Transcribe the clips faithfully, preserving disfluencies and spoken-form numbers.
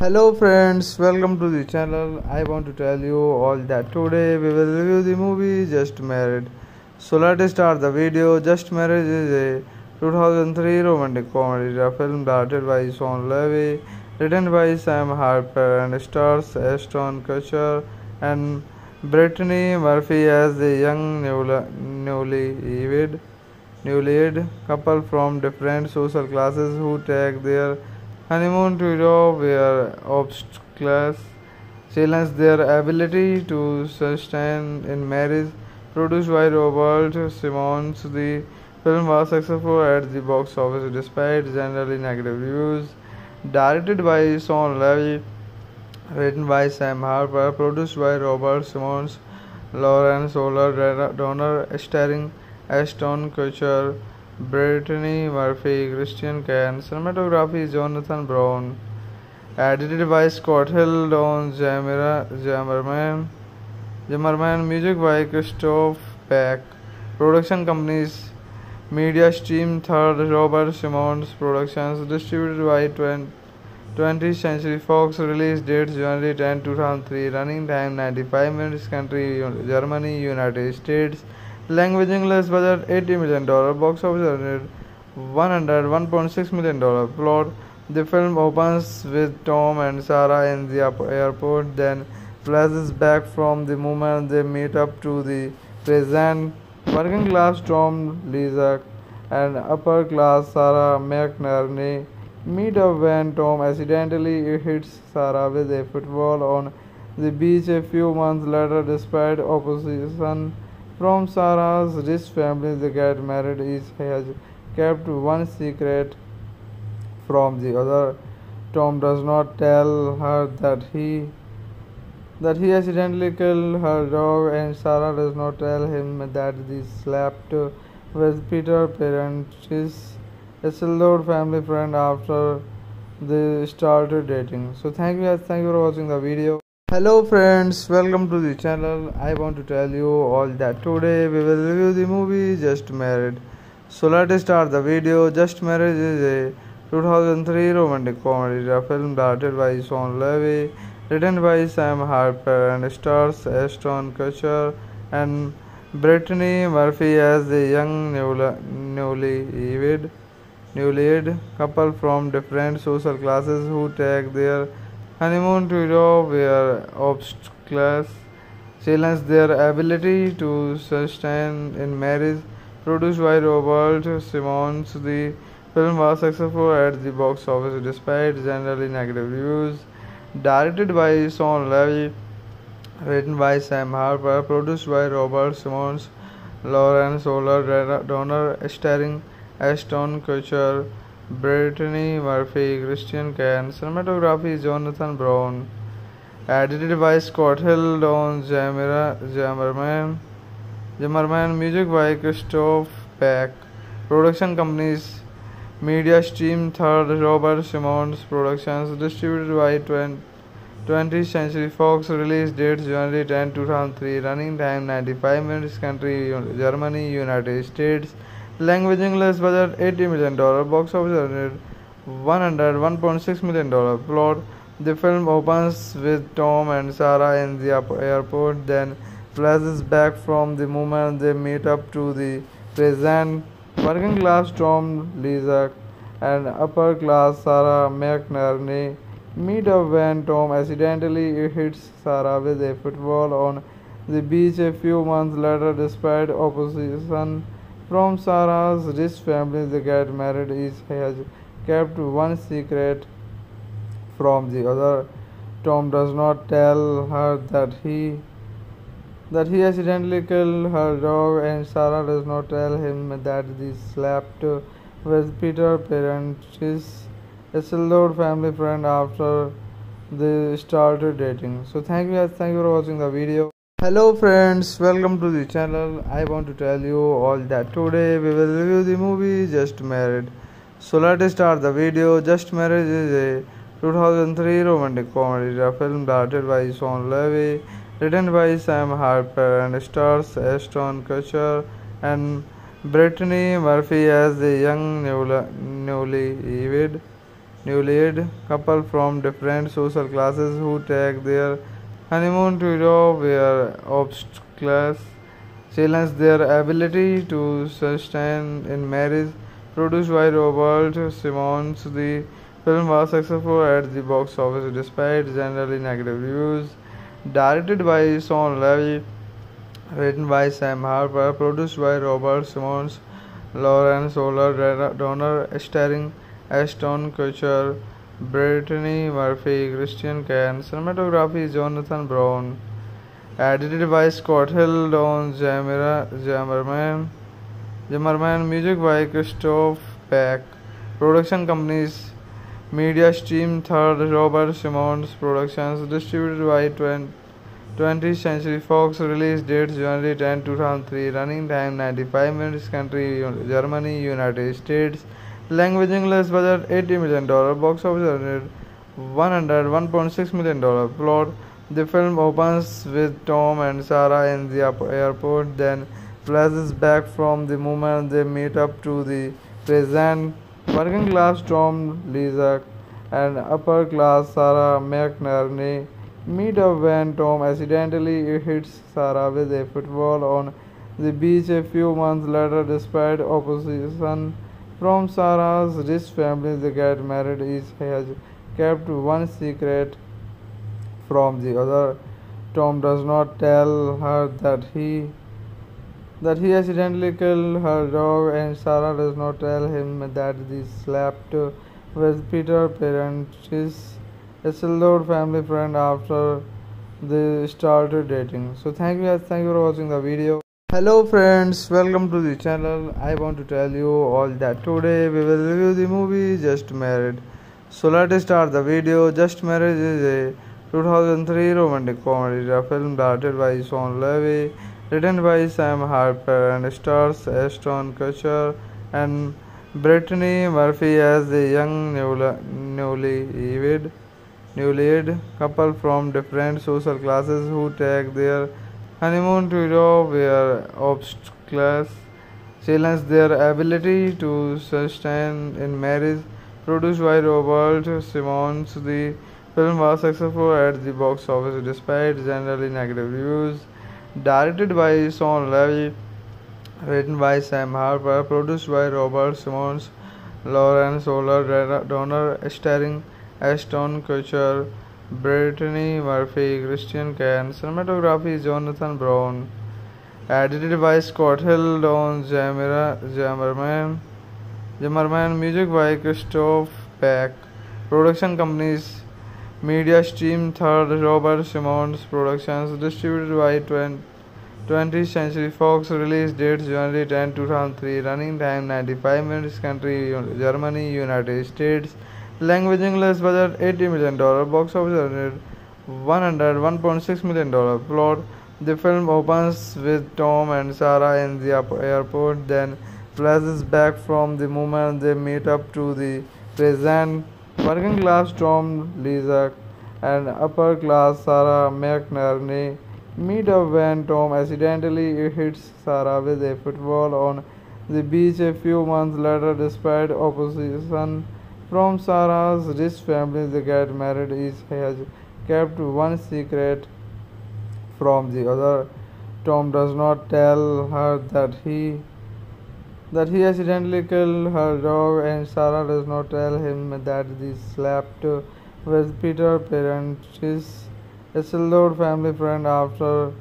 Hello friends, welcome to the channel. I want to tell you all that today we will review the movie Just Married. So let's start the video. Just Married is a two thousand three romantic comedy film directed by Sean Levy, written by Sam Harper, and stars Ashton Kutcher and Brittany Murphy as the young newlywed newlywed couple from different social classes who take their honeymoon to Europe, where obstacles challenge their ability to sustain in marriage. Produced by Robert Simonds, the film was successful at the box office despite generally negative reviews. Directed by Sean Levy, written by Sam Harper, produced by Robert Simonds, Lauren Shuler Donner, starring Ashton Kutcher, Brittany Murphy, Christian Kane. Cinematography Jonathan Brown. Edited by Scott Hill, Don Zimmerman. Zimmerman. Music by Christophe Beck. Production companies Media Stream, Third Robert Simonds Productions. Distributed by twentieth Century Fox. Release dates January tenth two thousand three. Running time ninety-five minutes. Country Germany, United States. Language English. Budget eighty million dollars. Box office one hundred one point six million dollars. Plot: the film opens with Tom and Sarah in the airport, then flashes back from the moment they meet up to the present. Working class Tom Leezak and upper class Sarah McNerney meet up when Tom accidentally hits Sarah with a football on the beach a few months later. Despite opposition from Sarah's rich family, they get married. Each has kept one secret from the other. Tom does not tell her that he that he accidentally killed her dog, and Sarah does not tell him that they slept with Peter's parents, his old family friend, after they started dating. So thank you guys, thank you for watching the video. Hello friends, welcome to the channel. I want to tell you all that today we will review the movie Just Married. So let's start the video. Just Married is a two thousand three romantic comedy film directed by Sean Levy, written by Sam Harper, and stars Ashton Kutcher and Brittany Murphy as the young newlywed newlywed couple from different social classes who take their honeymoon to Europe, where obstacles challenged their ability to sustain in marriage. Produced by Robert Simonds, the film was successful at the box office despite generally negative reviews. Directed by Sean Levy, written by Sam Harper, produced by Robert Simonds, Lauren Shuler Donner, starring Ashton Kutcher, Brittany Murphy, Christian Kane, cinematography Jonathan Brown, edited by Scott Hill, Don Zimmerman, Zimmerman, music by Christophe Beck, production companies Media Stream, third Robert Simonds Productions, distributed by twentieth Century Fox, release dates January tenth, two thousand three, running time ninety-five minutes, country Germany, United States, language English, budget eighty million dollars, box office one hundred one point six million dollars, plot. The film opens with Tom and Sarah in the airport, then flashes back from the moment they meet up to the present. Working class Tom Leezak and upper class Sarah McNerney meet up when Tom accidentally hits Sarah with a football on the beach a few months later. Despite opposition from Sarah's rich family, they get married. Each has kept one secret from the other. Tom does not tell her that he that he accidentally killed her dog, and Sarah does not tell him that they slept with Peter's parents, his Isildur family friend, after they started dating. So thank you guys, thank you for watching the video. Hello friends, welcome to the channel. I want to tell you all that today we will review the movie Just Married. So let's start the video. Just Married is a two thousand three romantic comedy film directed by Sean Levy, written by Sam Harper, and stars Ashton Kutcher and Brittany Murphy as the young newlywed newlywed couple from different social classes who take their honeymoon to Europe, where obstacles challenge their ability to sustain in marriage. Produced by Robert Simonds, the film was successful at the box office despite generally negative reviews. Directed by Sean Levy, written by Sam Harper, produced by Robert Simonds, Lauren Shuler Donner, starring Ashton Kutcher, Brittany Murphy, Christian Kane, cinematography Jonathan Brown, edited by Scott Hill, Don Zimmerman, Zimmerman, music by Christophe Beck, production companies Media Stream, third Robert Simonds Productions, distributed by twentieth Century Fox, release dates January tenth, two thousand three, running time ninety-five minutes, country Germany, United States, language English, budget eighty million dollars, box office one hundred one point six million dollars, plot. The film opens with Tom and Sarah in the airport, then flashes back from the moment they meet up to the present. Working class Tom Leezak and upper class Sarah McNerney meet up when Tom accidentally hits Sarah with a football on the beach a few months later. Despite opposition from Sarah's rich family, they get married. Each has kept one secret from the other. Tom does not tell her that he that he accidentally killed her dog, and Sarah does not tell him that they slept with Peter's parents, his Isildur family friend, after they started dating. So thank you guys, thank you for watching the video. Hello friends, welcome to the channel. I want to tell you all that today we will review the movie Just Married. So let's start the video. Just Married is a two thousand three romantic comedy film directed by Sean Levy, written by Sam Harper, and stars Ashton Kutcher and Brittany Murphy as the young newlywed newlywed couple from different social classes who take their honeymoon to Europe, where obstacles challenge their ability to sustain in marriage. Produced by Robert Simonds, the film was successful at the box office despite generally negative reviews. Directed by Sean Levy, written by Sam Harper, produced by Robert Simonds, Lauren Shuler Donner, starring Ashton Kutcher, Brittany Murphy, Christian Kane, cinematography Jonathan Brown, edited by Scott Hill, Don Jammerman, Jammerman, music by Christophe Beck, production companies Media Stream, Third, Robert Simonds Productions, distributed by twentieth Century Fox, release dates January tenth, two thousand three, running time ninety-five minutes, country Germany, United States, language English, budget eighty million dollars, box office one hundred one point six million dollars. Plot: the film opens with Tom and Sarah in the airport, then flashes back from the moment they meet up to the present. Working class Tom Leezak and upper class Sarah McNerney meet up when Tom accidentally hits Sarah with a football on the beach a few months later. Despite opposition from Sarah's rich family, they get married. Each has kept one secret from the other. Tom does not tell her that he that he accidentally killed her dog, and Sarah does not tell him that they slept with Peter's parents, his Isildur family friend, after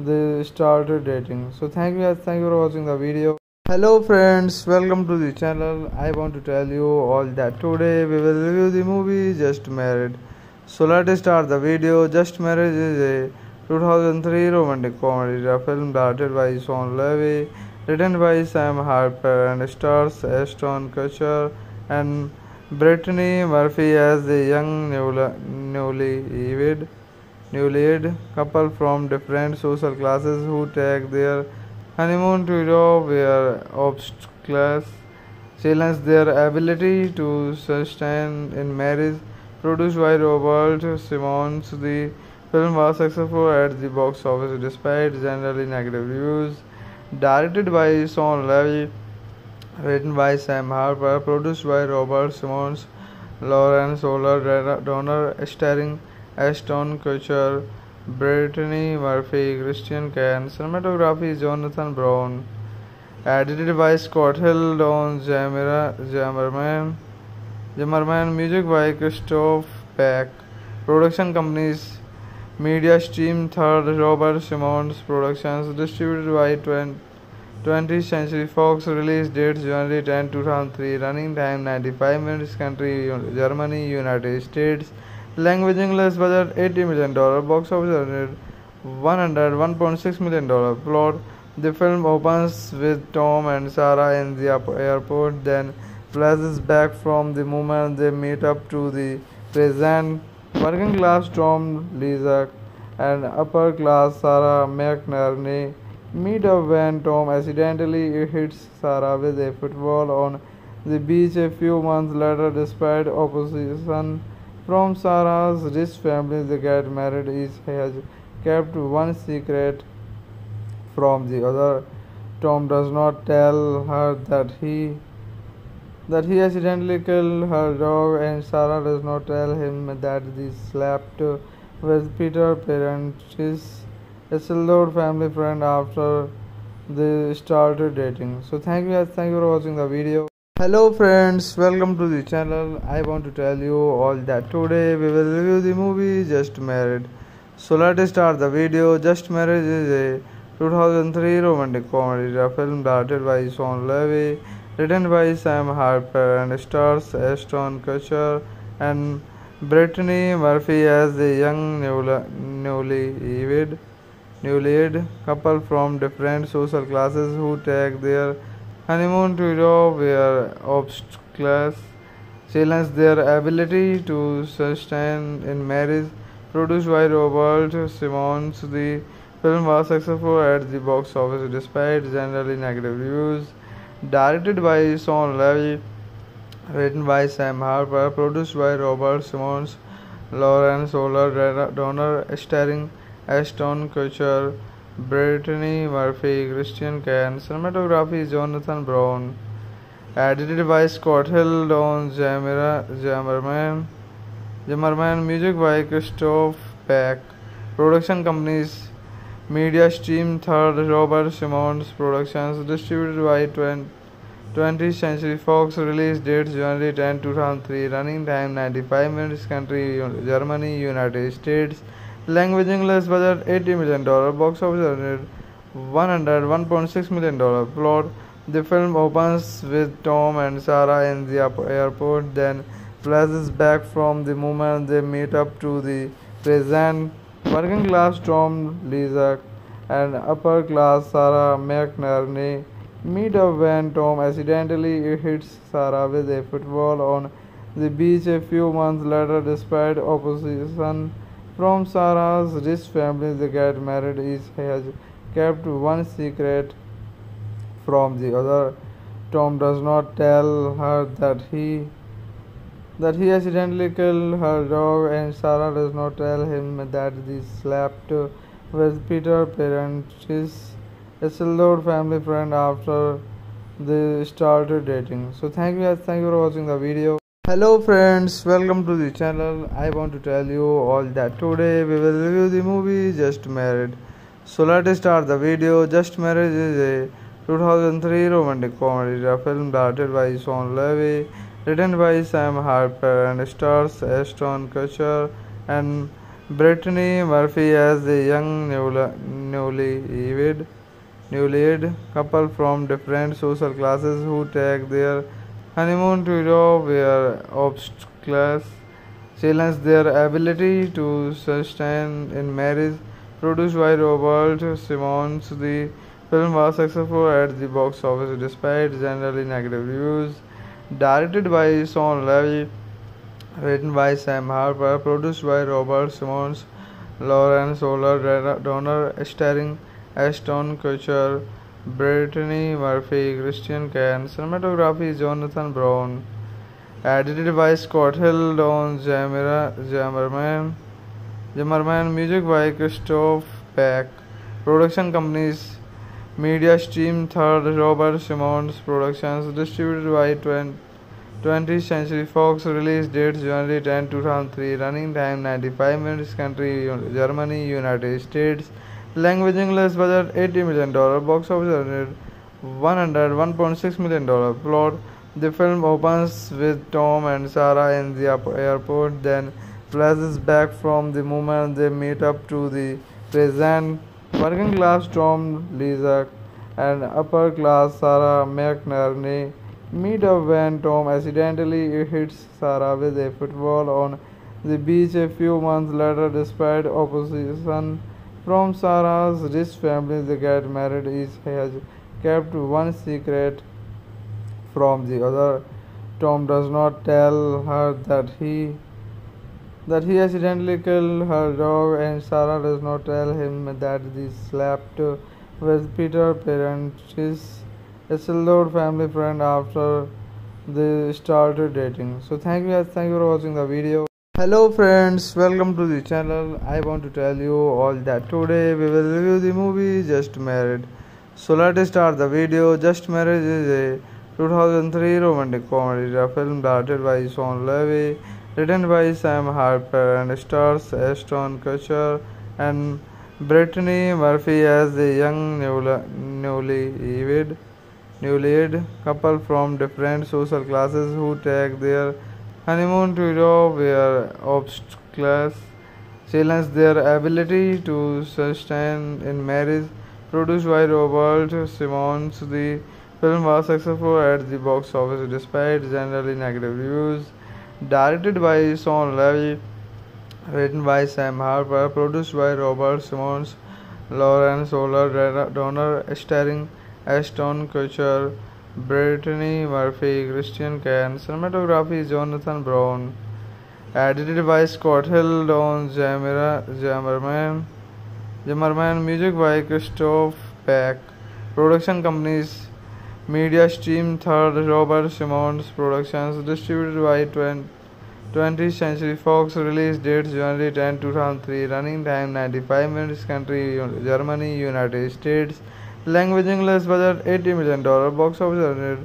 they started dating. So thank you guys, thank you for watching the video. Hello friends, welcome to the channel. I want to tell you all that today we will review the movie Just Married. So let's start the video. Just Married is a two thousand three romantic comedy film directed by Sean Levy, written by Sam Harper, and stars Ashton Kutcher and Brittany Murphy as the young newlywed newlywed couple from different social classes who take their honeymoon to Europe, where obstacles challenge their ability to sustain in marriage. Produced by Robert Simonds, the film was successful at the box office despite generally negative reviews. Directed by Sean Levy, written by Sam Harper, produced by Robert Simonds, Lauren Shuler Donner, starring Ashton Kutcher, Brittany Murphy, Christian Kane, cinematography Jonathan Brown, edited by Scott Hill, Don Jammerman, Jammerman, music by Christophe Beck, production companies Media Stream, Third, Robert Simonds Productions, distributed by twentieth Century Fox, release dates January tenth, two thousand three, running time ninety-five minutes, country Germany, United States, language English, budget eighty million dollars, box office one hundred one point six million dollars. Plot: the film opens with Tom and Sarah in the airport, then flashes back from the moment they meet up to the present. Working class Tom Leezak and upper class Sarah McNerney meet up when Tom accidentally hits Sarah with a football on the beach a few months later. Despite opposition from Sarah's rich family, they get married. Each has kept one secret from the other. Tom does not tell her that he that he accidentally killed her dog, and Sarah does not tell him that they slept with Peter's parents, his Isildur family friend, after they started dating. So thank you guys, thank you for watching the video. Hello friends, welcome to the channel. I want to tell you all that today we will review the movie Just Married. So let's start the video. Just Married is a two thousand three romantic comedy film directed by Sean Levy, written by Sam Harper, and stars Ashton Kutcher and Brittany Murphy as the young newlywed newlywed couple from different social classes who take their honeymoon to Europe, where obstacles challenge their ability to sustain in marriage. Produced by Robert Simonds, the film was successful at the box office despite generally negative reviews. Directed by Sean Levy, written by Sam Harper, produced by Robert Simonds, Lauren Shuler Donner, starring Ashton Kutcher, Brittany Murphy, Christian Kane, cinematography Jonathan Brown, edited by Scott Hill, Don Jammerman, Jammerman, music by Christophe Beck, production companies Media Stream, Third, Robert Simonds Productions, distributed by twentieth Century Fox release dates January tenth, two thousand three, running time ninety-five minutes, country un- Germany, United States, language English, budget eighty million dollars, box office one hundred one point six million dollars, plot. The film opens with Tom and Sarah in the airport, then flashes back from the moment they meet up to the present. Working class Tom Leezak and upper class Sarah McNerney meet up when Tom accidentally hits Sarah with a football on the beach a few months later. Despite opposition from Sarah's rich family, they get married. Each has kept one secret from the other. Tom does not tell her that he that he accidentally killed her dog, and Sarah does not tell him that he slept with Peter Parent, his Isildur family friend, after they started dating. So thank you guys, thank you for watching the video. Hello friends, welcome to the channel. I want to tell you all that today we will review the movie Just Married. So let's start the video. Just Married is a two thousand three romantic comedy, a film directed by Sean Levy, written by Sam Harper, and stars Ashton Kutcher and Brittany Murphy as the young newlywed newlywed couple from different social classes who take their honeymoon to Europe, where obstacles challenge their ability to sustain in marriage. Produced by Robert Simonds, the film was successful at the box office despite generally negative reviews. Directed by Sean Levy, written by Sam Harper, produced by Robert Simonds, Lauren Shuler Donner, starring Ashton Kutcher, Brittany Murphy, Christian Kane, cinematography Jonathan Brown, edited by Scott Hill, Don Zimmerman, Zimmerman, music by Christophe Beck, production companies Media Stream, third Robert Simonds Productions, distributed by twentieth Century Fox, release dates January tenth, two thousand three, running time ninety-five minutes, country Germany, United States, language English, budget eighty million dollars, box office one hundred one point six million dollars, plot. The film opens with Tom and Sarah in the airport, then flashes back from the moment they meet up to the present. Working class Tom Leezak and upper class Sarah McNerney meet up when Tom accidentally hits Sarah with a football on the beach a few months later. Despite opposition from Sarah's rich family, they get married. Each has kept one secret from the other. Tom does not tell her that he that he accidentally killed her dog, and Sarah does not tell him that he slept with Peter Parent, his Isildur family friend, after they started dating. So thank you guys, thank you for watching the video. Hello friends, welcome to the channel. I want to tell you all that today we will review the movie Just Married. So let's start the video. Just Married is a two thousand three romantic comedy, a film directed by Sean Levy, written by Sam Harper, and stars Ashton Kutcher and Brittany Murphy as the young newlywed newlywed couple from different social classes who take their honeymoon to Europe, where obstacles challenge their ability to sustain in marriage. Produced by Robert Simonds, the film was successful at the box office despite generally negative reviews. Directed by Sean Levy, written by Sam Harper, produced by Robert Simonds, Lauren Shuler Donner, starring Ashton Kutcher, Brittany Murphy, Christian Kane, cinematography Jonathan Brown, edited by Scott Hill, Don Zimmerman, Zimmerman, music by Christophe Beck, production companies Media Stream, third Robert Simonds Productions, distributed by twentieth Century Fox, release dates January tenth, two thousand three, running time ninety-five minutes, country Germany, United States, language English, budget eighty million dollars, box office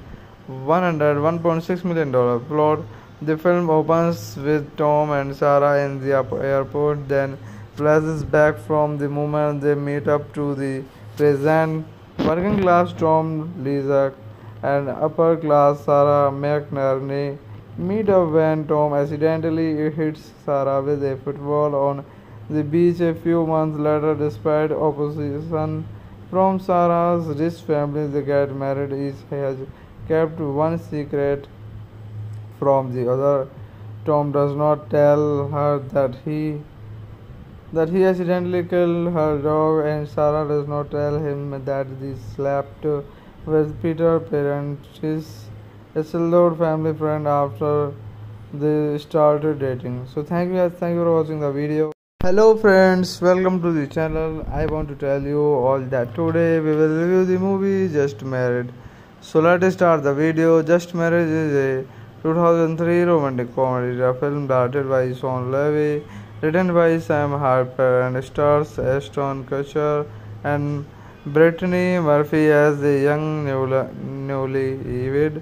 one hundred one point six million dollars, plot. The film opens with Tom and Sarah in the airport, then flashes back from the moment they meet up to the present. Working class Tom Leezak and upper-class Sarah McNerney meet up when Tom accidentally hits Sarah with a football on the beach a few months later. Despite opposition from Sarah's rich family, they get married. Each has kept one secret from the other. Tom does not tell her that he that he accidentally killed her dog, and Sarah does not tell him that they slept with Peter Parent, his Isildur family friend, after they started dating. So thank you guys, thank you for watching the video. Hello friends, welcome to the channel. I want to tell you all that today we will review the movie Just Married. So let's start the video. Just Married is a two thousand three romantic comedy, a film directed by Sean Levy, written by Sam Harper, and stars Ashton Kutcher and Brittany Murphy as the young newlywed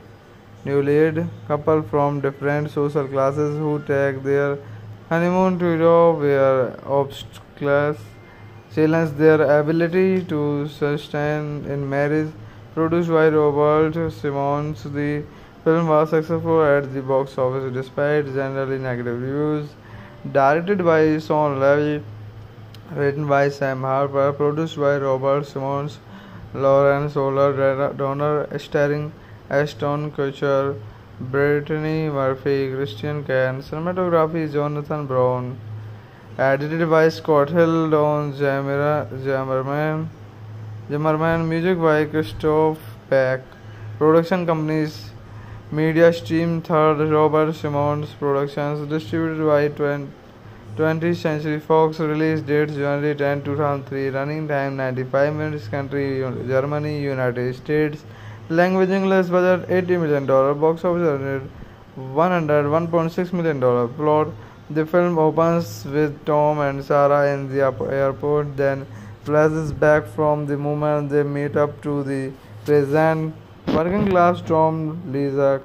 newlywed couple from different social classes who take their honeymoon to Europe, where obstacles challenge their ability to sustain in marriage. Produced by Robert Simonds, the film was successful at the box office despite generally negative reviews. Directed by Sean Levy, written by Sam Harper, produced by Robert Simonds, Lauren Shuler Donner, starring Ashton Kutcher, Brittany Murphy, Christian Kane. Cinematography Jonathan Brown. Edited by Scott Hill, Don Jammerman. Jammerman. Music by Christophe Beck. Production companies: Media Stream, Third, Robert Simonds Productions. Distributed by twentieth Century Fox. Release dates: January tenth, two thousand three. Running time: ninety-five minutes. Country: Germany, United States. Language: English. Budget: eighty million dollars. Box office: one hundred one point six million dollars. Plot: the film opens with Tom and Sarah in the airport, then flashes back from the moment they meet up to the present. Working class Tom Leezak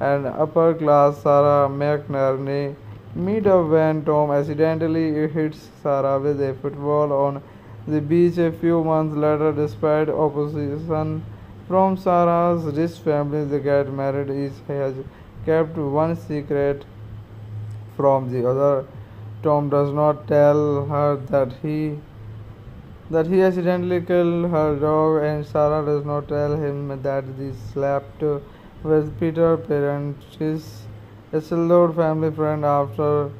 and upper class Sarah McNerney meet up when Tom accidentally hits Sarah with a football on the beach a few months later. Despite opposition from Sarah's rich family, they get married. Each has kept one secret from the other. Tom does not tell her that he that he accidentally killed her dog, and Sarah does not tell him that they slept with Peter Parent, his Isildur family friend, after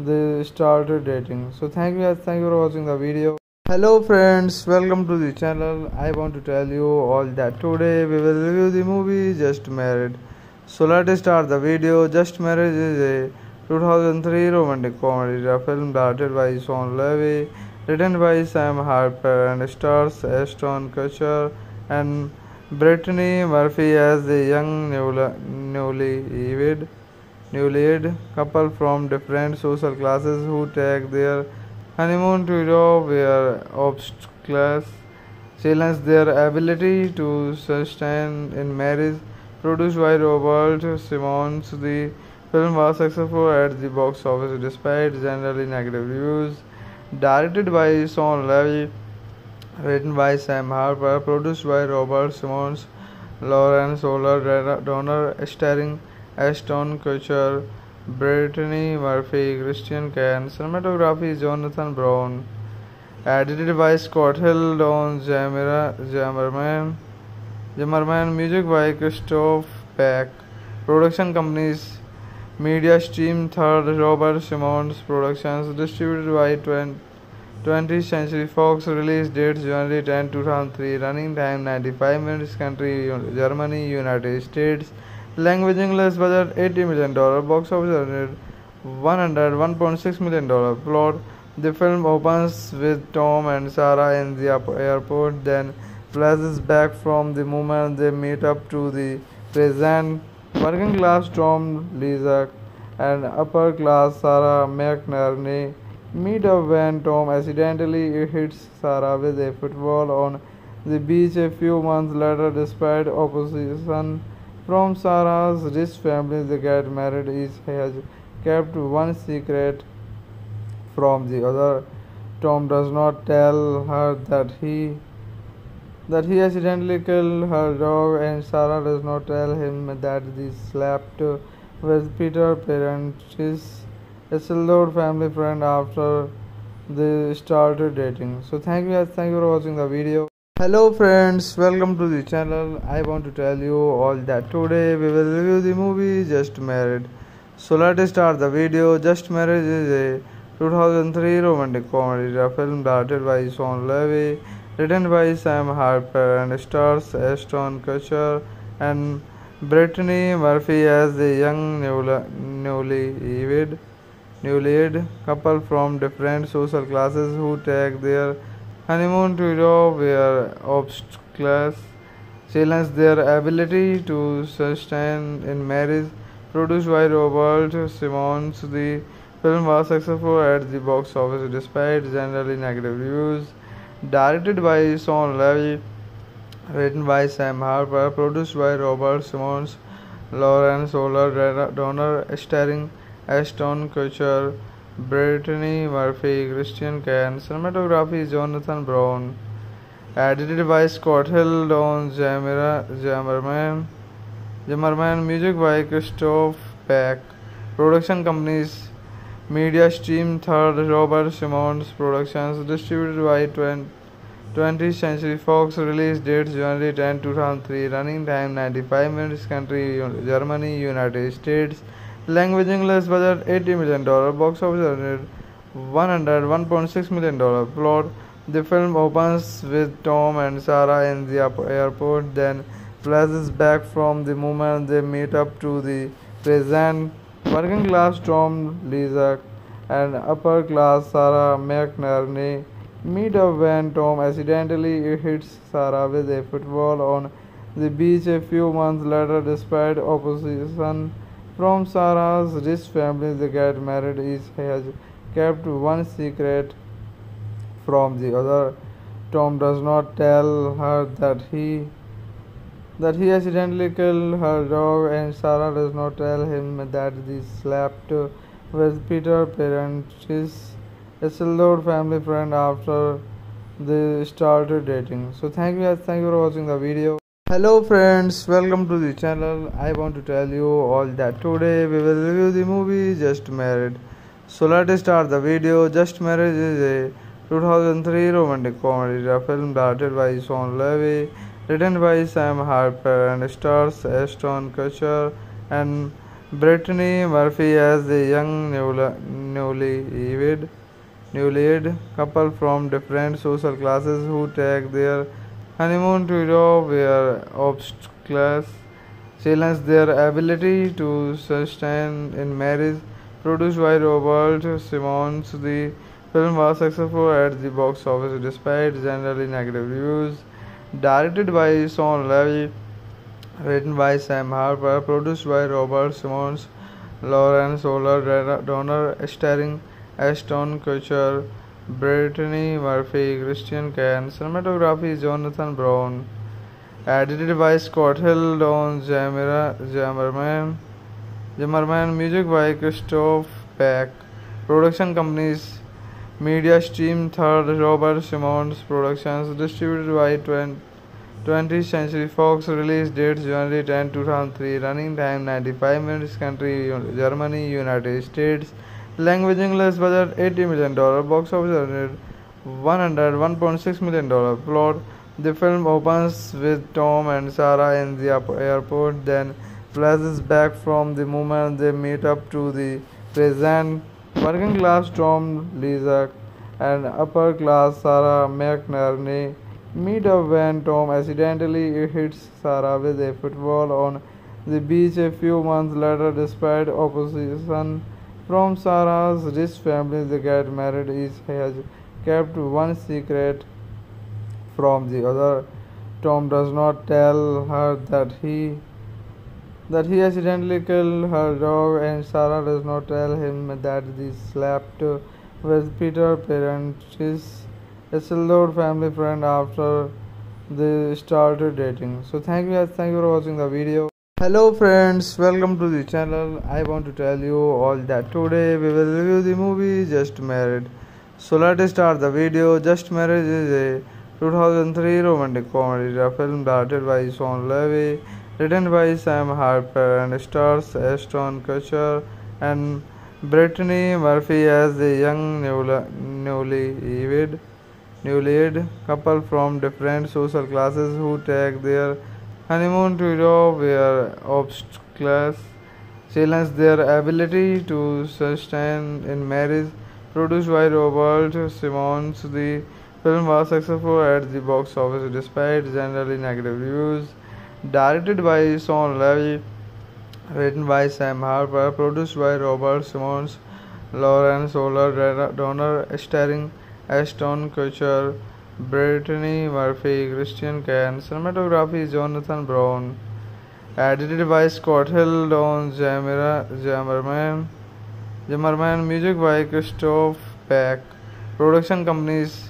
they started dating. So thank you guys, thank you for watching the video. Hello friends, welcome to the channel. I want to tell you all that today we will review the movie Just Married. So let's start the video. Just Married is a two thousand three romantic comedy, a film directed by Sean Levy, written by Sam Harper, and stars Ashton Kutcher and Brittany Murphy as the young newlywed newlywed couple from different social classes who take their honeymoon to Europe, where obstacles challenge their ability to sustain in marriage. Produced by Robert Simonds, the film was successful at the box office despite generally negative reviews. Directed by Sean Levy, written by Sam Harper, produced by Robert Simonds, Lauren Shuler Donner, starring Ashton Kutcher, Brittany Murphy, Christian Kane. Cinematography Jonathan Brown. Edited by Scott Hill, Don Jammerman. Jammerman. Music by Christophe Beck. Production companies: Media Stream, Third, Robert Simonds Productions. Distributed by twentieth Century Fox. Release dates: January tenth, two thousand three. Running time: ninety-five minutes. Country: Germany, United States. Language: English. Budget: eighty million dollars. Box office: one hundred one point six million dollars. Plot: the film opens with Tom and Sarah in the airport, then flashes back from the moment they meet up to the present. Working class Tom Leezak and upper class Sarah McNerney meet up when Tom accidentally hits Sarah with a football on the beach a few months later. Despite opposition from Sarah's rich family, they get married. Each has kept one secret from the other. Tom does not tell her that he that he accidentally killed her dog, and Sarah does not tell him that they slept with Peter's parents, his Isildur family friend, after they started dating. So thank you guys, thank you for watching the video. Hello friends, welcome to the channel. I want to tell you all that today we will review the movie Just Married. So let's start the video. Just Married is a two thousand three romantic comedy, a film directed by Sean Levy, written by Sam Harper, and stars Ashton Kutcher and Brittany Murphy as the young newlywed newlywed couple from different social classes who take their honeymoon to Europe, where obstacles challenge their ability to sustain in marriage. Produced by Robert Simonds, the film was successful at the box office despite generally negative reviews. Directed by Sean Levy, written by Sam Harper, produced by Robert Simonds, Lauren Shuler Donner, starring Ashton Kutcher, Brittany Murphy, Christian Kane. Cinematography Jonathan Brown. Edited by Scott Hill, Don Jammerman. Jammerman. Music by Christophe Beck. Production companies: Media Stream, Third Robert Simonds Productions. Distributed by twentieth Century Fox. Release dates: January tenth, two thousand three. Running time: ninety-five minutes. Country: Germany, United States. Language English. Budget eighty million dollars. Box office one hundred one point six million dollars. Plot: the film opens with Tom and Sarah in the airport, then flashes back from the moment they meet up to the present. Working class Tom Leezak and upper class Sarah McNerney meet up when Tom accidentally hits Sarah with a football on the beach a few months later. Despite opposition from Sarah's rich family, they get married. Each has kept one secret from the other. Tom does not tell her that he that he accidentally killed her dog, and Sarah does not tell him that they slept with Peter's parents, his Isildur family friend, after they started dating. So thank you guys, thank you for watching the video. Hello friends, welcome to the channel. I want to tell you all that today we will review the movie Just Married. So let's start the video. Just Married is a two thousand three romantic comedy, a film directed by Sean Levy, written by Sam Harper, and stars Ashton Kutcher and Brittany Murphy as the young newlywed newlywed couple from different social classes who take their honeymoon to Europe, where obstacles challenge their ability to sustain in marriage. Produced by Robert Simonds, the film was successful at the box office despite generally negative reviews. Directed by Sean Levy, written by Sam Harper, produced by Robert Simonds, Lauren Shuler Donner, starring Ashton Kutcher, Brittany Murphy, Christian Kane. Cinematography Jonathan Brown. Edited by Scott Hill, Don Jammerman. Jammerman. Music by Christophe Beck. Production companies: Media Stream, Third Robert Simonds Productions. Distributed by twentieth Century Fox. Release dates: January tenth, two thousand three. Running time: ninety-five minutes. Country: Germany, United States. Language English. Budget eighty million dollars. Box office one hundred one point six million dollars. Plot: the film opens with Tom and Sarah in the airport, then flashes back from the moment they meet up to the present. Working class Tom Leezak and upper class Sarah McNerney meet up when Tom accidentally hits Sarah with a football on the beach a few months later. Despite opposition from Sarah's rich family, they get married. Each has kept one secret from the other. Tom does not tell her that he that he accidentally killed her dog, and Sarah does not tell him that they slept with Peter's parents, his Isildur family friend, after they started dating. So thank you guys, thank you for watching the video. Hello friends, welcome to the channel. I want to tell you all that today we will review the movie Just Married. So let's start the video. Just Married is a two thousand three romantic comedy. The film, directed by Sean Levy, written by Sam Harper, and stars Ashton Kutcher and Brittany Murphy as the young newlywed newlywed couple from different social classes who take their honeymoon to Europe, where obstacles challenge their ability to sustain in marriage. Produced by Robert Simonds, the film was successful at the box office despite generally negative reviews. Directed by Sean Levy, written by Sam Harper, produced by Robert Simonds, Lauren Shuler Donner, starring Ashton Kutcher, Brittany Murphy, Christian Kane. Cinematography, Jonathan Brown. Edited by Scott Hill, Don Jammerman. Jammerman. Music by Christophe Beck. Production companies: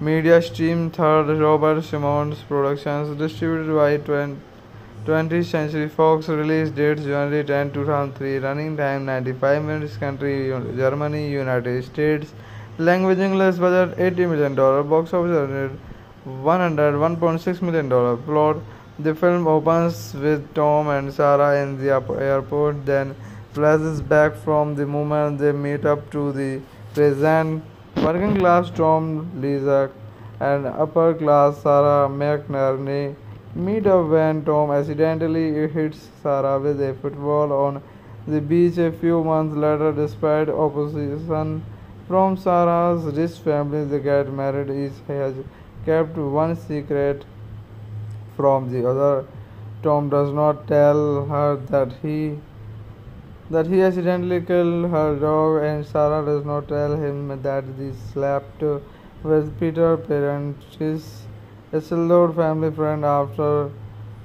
Media Stream, Third, Robert Simonds Productions. Distributed by twentieth Century Fox. Release date January tenth, two thousand three. Running time ninety-five minutes. Country: Germany, United States. Language: English. Budget eighty million dollars. Box office: one hundred one point six million dollars. Plot: the film opens with Tom and Sarah in the airport, then flashes back from the moment they meet up to the present. Working class Tom Leezak and upper class Sarah McNerney meet up when Tom accidentally hits Sarah with a football on the beach a few months later. Despite opposition from Sarah's rich family, they get married. Each has kept one secret from the other. Tom does not tell her that he that he accidentally killed her dog, and Sarah does not tell him that he slept with Peter Parent, his Isildur family friend, after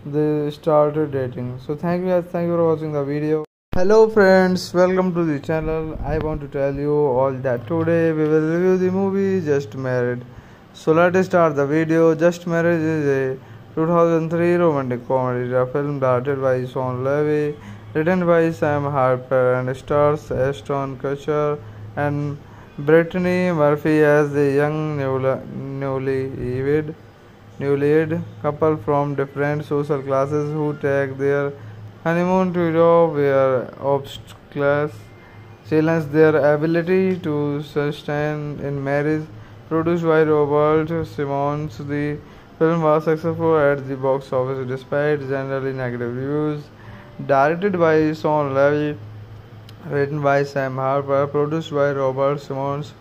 they started dating. So thank you guys, thank you for watching the video. Hello friends, welcome to the channel. I want to tell you all that today we will review the movie Just Married. So let's start the video. Just Married is a two thousand three romantic comedy. The film, directed by Sean Levy, written by Sam Harper, and stars Ashton Kutcher and Brittany Murphy as the young newlywed newlywed couple from different social classes who take their honeymoon to Europe, where obstacles challenge their ability to sustain in marriage. Produced by Robert Simonds, the film was successful at the box office despite generally negative reviews. Directed by Sean Levy, written by Sam Harper, produced by Robert Simonds,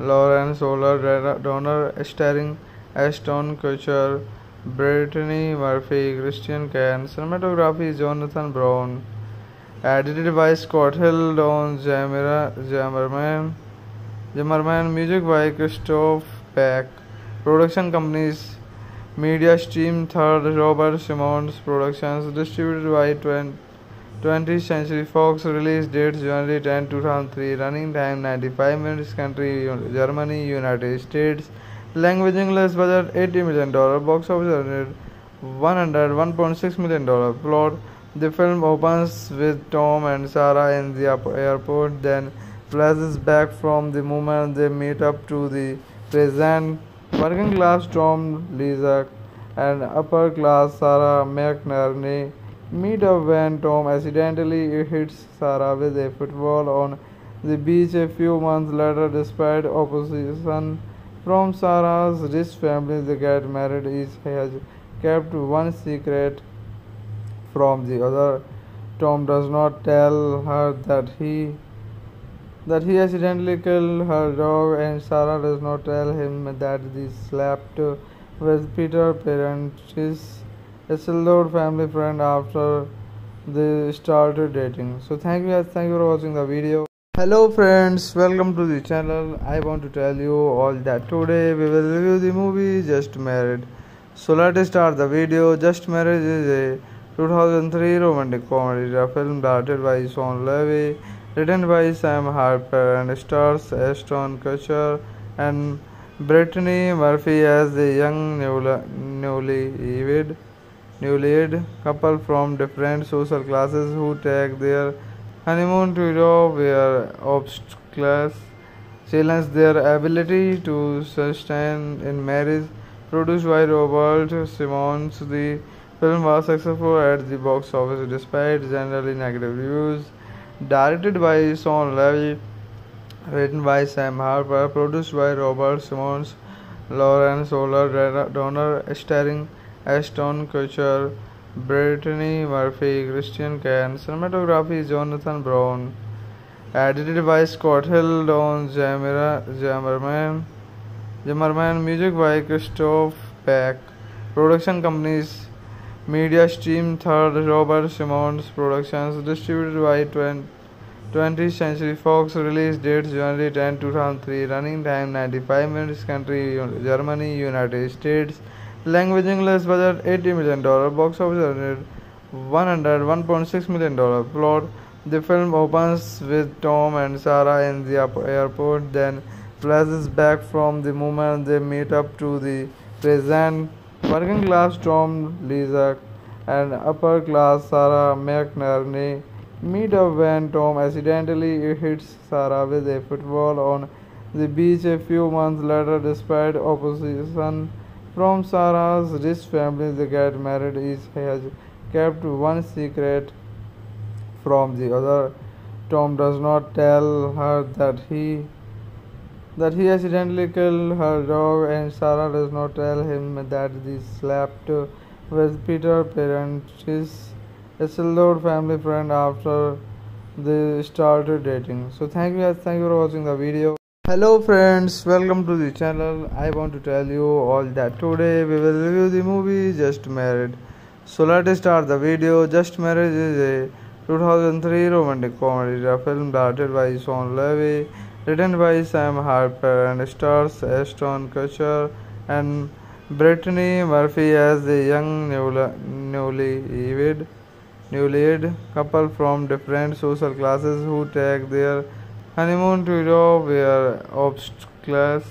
Lauren Shuler Donner, starring Ashton Kutcher, Brittany Murphy, Christian Kane. Cinematography, Jonathan Brown. Edited by Scott Hill, Don Jammerman. Jammerman. Music by Christophe Beck. Production companies: Media Stream, Third, Robert Simonds Productions. Distributed by twentieth Century Fox. Release date January tenth, two thousand three. Running time ninety-five minutes. Country: Germany, United States. Language: English. Budget eighty million dollars. Box office: one hundred one point six million dollars. Plot: the film opens with Tom and Sarah in the airport, then flashes back from the moment they meet up to the present. Working class Tom Leezak and upper class Sarah McNerney meet up when Tom accidentally hits Sarah with a football on the beach a few months later. Despite opposition from Sarah's rich family, they get married. Each has kept one secret from the other. Tom does not tell her that he that he accidentally killed her dog, and Sarah does not tell him that he slept with Peter Parent, his Isildur family friend, after they started dating. So thank you guys, thank you for watching the video. Hello friends, welcome to the channel. I want to tell you all that today we will review the movie Just Married. So let's start the video. Just Married is a two thousand three romantic comedy. The film, directed by Sean Levy, written by Sam Harper, and stars Ashton Kutcher and Brittany Murphy as the young newlywed newlywed couple from different social classes who take their honeymoon to Europe, where obstacles challenge their ability to sustain in marriage. Produced by Robert Simonds, the film was successful at the box office despite generally negative reviews. Directed by Sean Levy, written by Sam Harper, produced by Robert Simonds, Lauren Shuler Donner, starring Ashton Kutcher, Brittany Murphy, Christian Kane, cinematography Jonathan Brown, edited by Scott Hill, Don Jammerman, Jammerman, music by Christophe Beck, production companies Media Stream, Third Robert Simonds Productions, distributed by twentieth Century Fox, release date January tenth, two thousand three, running time ninety-five minutes, country Germany, United States, language English, budget eighty million dollars, box office one hundred one point six million dollars, plot. The film opens with Tom and Sarah in the airport, then flashes back from the moment they meet up to the present. Working class Tom Leezak and upper class Sarah McNerney meet up when Tom accidentally hits Sarah with a football on the beach a few months later. Despite opposition from Sarah's rich family, they get married. Each has kept one secret from the other. Tom does not tell her that he that he accidentally killed her dog, and Sarah does not tell him that he slept with Peter's parents, his Isildur family friend, after they started dating. So thank you guys, thank you for watching the video. Hello friends, welcome to the channel. I want to tell you all that today we will review the movie Just Married. So let's start the video. Just Married is a two thousand three romantic comedy, a film directed by Sean Levy, written by Sam Harper, and stars Ashton Kutcher and Brittany Murphy as a young newlywed newlywed couple from different social classes who take their honeymoon to Europe, where obstacles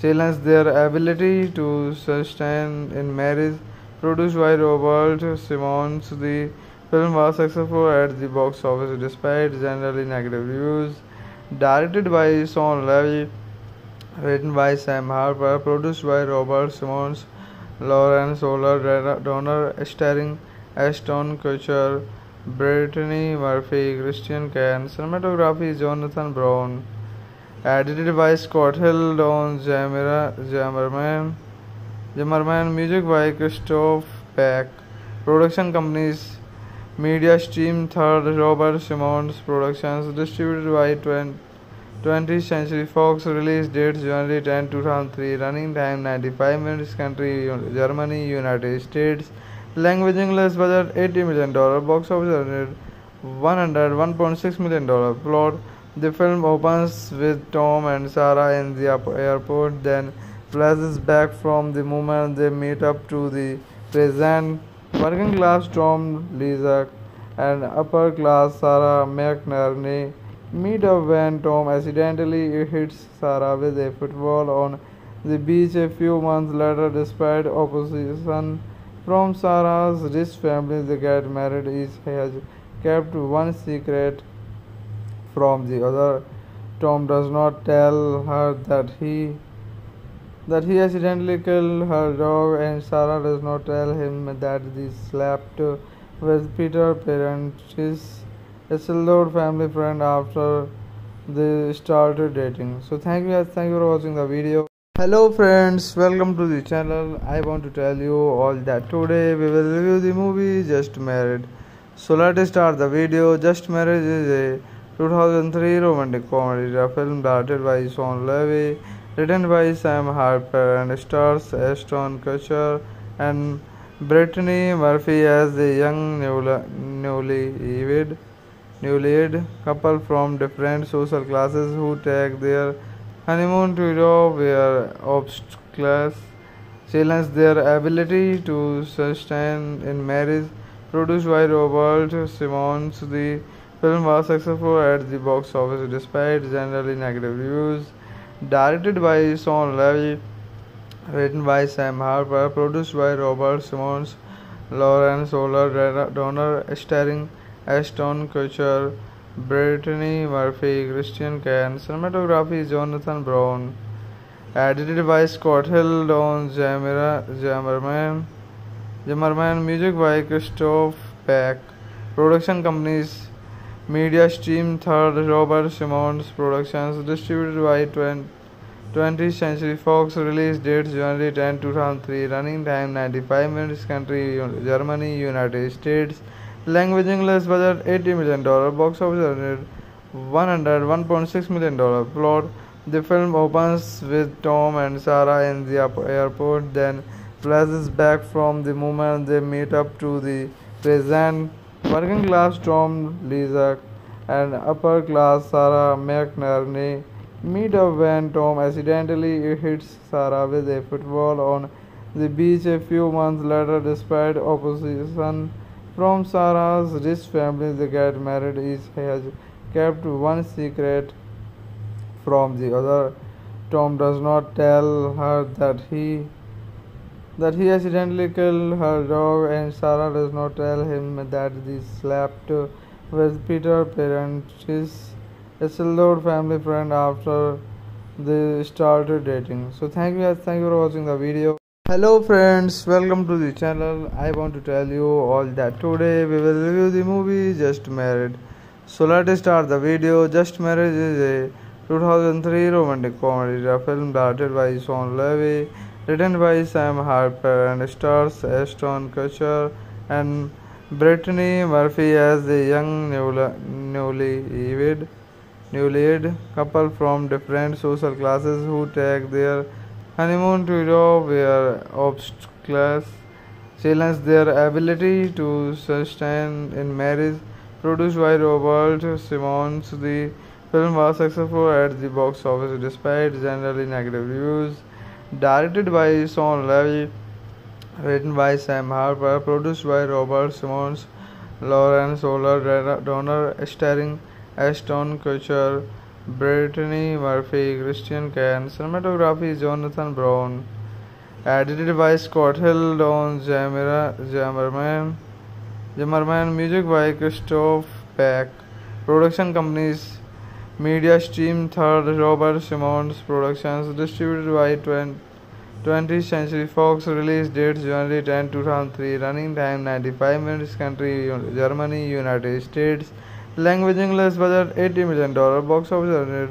challenge their ability to sustain in marriage. Produced by Robert Simonds, the film was successful at the box office despite generally negative reviews. Directed by Sean Levy, written by Sam Harper, produced by Robert Simonds, Lauren Shuler Donner, starring Ashton Kutcher, Brittany Murphy, Christian Kane, cinematography Jonathan Brown, edited by Scott Hill, Don Jammerman, Jammerman, music by Christophe Beck, production companies Media Stream, Third Robert Simonds Productions, distributed by twentieth Century Fox, release date January tenth, two thousand three, running time ninety-five minutes, country Germany, United States, language English, budget eighty million dollars, box office one hundred one point six million dollars, plot. The film opens with Tom and Sarah in the airport, then flashes back from the moment they meet up to the present. Working class Tom Leezak and upper class Sarah McNerney meet up when Tom accidentally hits Sarah with a football on the beach a few months later. Despite opposition from Sarah's rich family, they get married. Each has kept one secret from the other. Tom does not tell her that he that he accidentally killed her dog, and Sarah does not tell him that he slept with Peter's parents, his Isildur family friend, after they started dating. So thank you guys, thank you for watching the video. Hello friends, welcome to the channel. I want to tell you all that today we will review the movie Just Married. So let's start the video. Just Married is a two thousand three romantic comedy, a film directed by Sean Levy, written by Sam Harper, and stars Ashton Kutcher and Brittany Murphy as a young newlywed newlywed couple from different social classes who take their honeymoon to Europe, where obstacles challenge their ability to sustain in marriage. Produced by Robert Simonds, the film was successful at the box office despite generally negative reviews. Directed by Sean Levy, written by Sam Harper, produced by Robert Simonds, Lauren Shuler Donner, starring Ashton Kutcher, Brittany Murphy, Christian Kane, cinematography Jonathan Brown, Edited by Scott Hill, Don Jammerman, Jammerman. Music by Christophe Beck. Production companies: Media Stream, Third, Robert Simonds Productions. Distributed by twentieth Century Fox. Release date: January tenth, two thousand three. Running time: ninety-five minutes. Country: Germany, United States. Language: English. Budget: eighty million dollars. Box office: one hundred one point six million dollars. Plot: the film opens with Tom and Sarah in the airport, then flashes back from the moment they meet up to the present. Working class Tom Leezak and upper class Sarah McNerney meet up when Tom accidentally hits Sarah with a football on the beach a few months later. Despite opposition from Sarah's rich family, they get married. Each has kept one secret from the other. Tom does not tell her that he that he accidentally killed her dog, and Sarah does not tell him that they slept with Peter's parents, his Isildur family friend, after they started dating. So thank you guys, thank you for watching the video. Hello friends, welcome to the channel. I want to tell you all that today we will review the movie Just Married. So let's start the video. Just Married is a two thousand three romantic comedy, a film directed by Sean Levy, written by Sam Harper, and stars Ashton Kutcher and Brittany Murphy as a young newlywed newlywed couple from different social classes who take their honeymoon to Europe, where obstacles challenge their ability to sustain in marriage. Produced by Robert Simonds, the film was successful at the box office despite generally negative reviews. Directed by Sean Levy, written by Sam Harper, produced by Robert Simonds, Lauren Shuler Donner, starring Ashton Kutcher, Brittany Murphy, Christian Kane. Cinematography: Jonathan Brown. Edited by Scott Hill, Don Jammerman. Jammerman. Music by Christophe Beck. Production companies: Media Stream, Third, Robert Simonds Productions. Distributed by twentieth Century Fox. Release date: January tenth, two thousand three. Running time: ninety-five minutes. Country: Germany, United States. Language: English. Budget: eighty million dollars. Box office: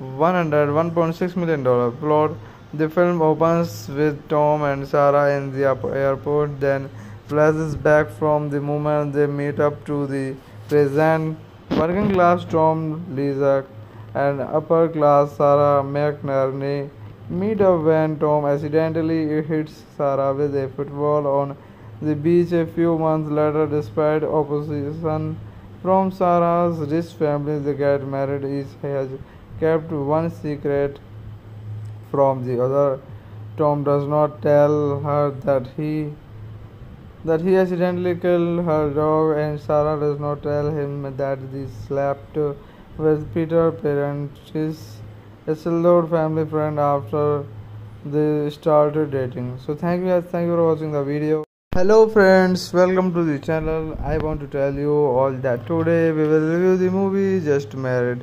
one hundred one point six million dollars. Plot: the film opens with Tom and Sarah in the airport, then flashes back from the moment they meet up to the present. Working class Tom Leezak and upper class Sarah McNerney meet up when Tom accidentally hits Sarah with a football on the beach a few months later. Despite opposition from Sarah's rich family, they get married. Each has kept one secret from the other. Tom does not tell her that he that he accidentally killed her dog, and Sarah does not tell him that they slept with Peter's parents, his Isildur family friend, after they started dating. So thank you guys, thank you for watching the video. Hello friends, welcome to the channel. I want to tell you all that today we will review the movie Just Married.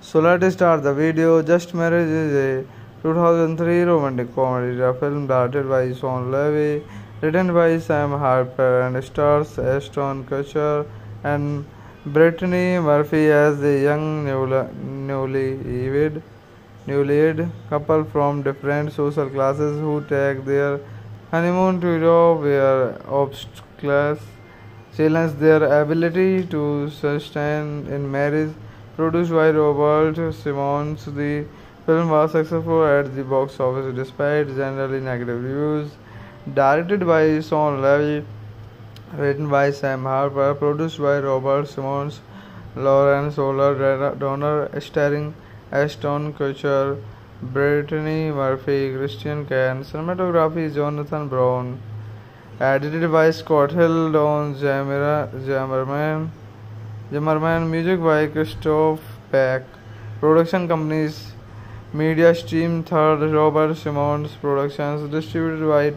So let's start the video. Just Married is a two thousand three romantic comedy, a film directed by Sean Levy, written by Sam Harper, and stars Ashton Kutcher and Brittany Murphy as a young newlywed newlywed couple from different social classes who take their honeymoon to Europe, where obstacles challenge their ability to sustain in marriage. Produced by Robert Simonds, the film was successful at the box office despite generally negative reviews. Directed by Sean Levy, written by Sam Harper, produced by Robert Simonds, Lauren Shuler Donner, starring Ashton Kutcher, Brittany Murphy, Christian Kane. Cinematography: Jonathan Brown. Edited by Scott Hill, Don Jammerman. Jammerman. Music by Christophe Beck. Production companies: Media Stream, Third, Robert Simonds Productions. Distributed by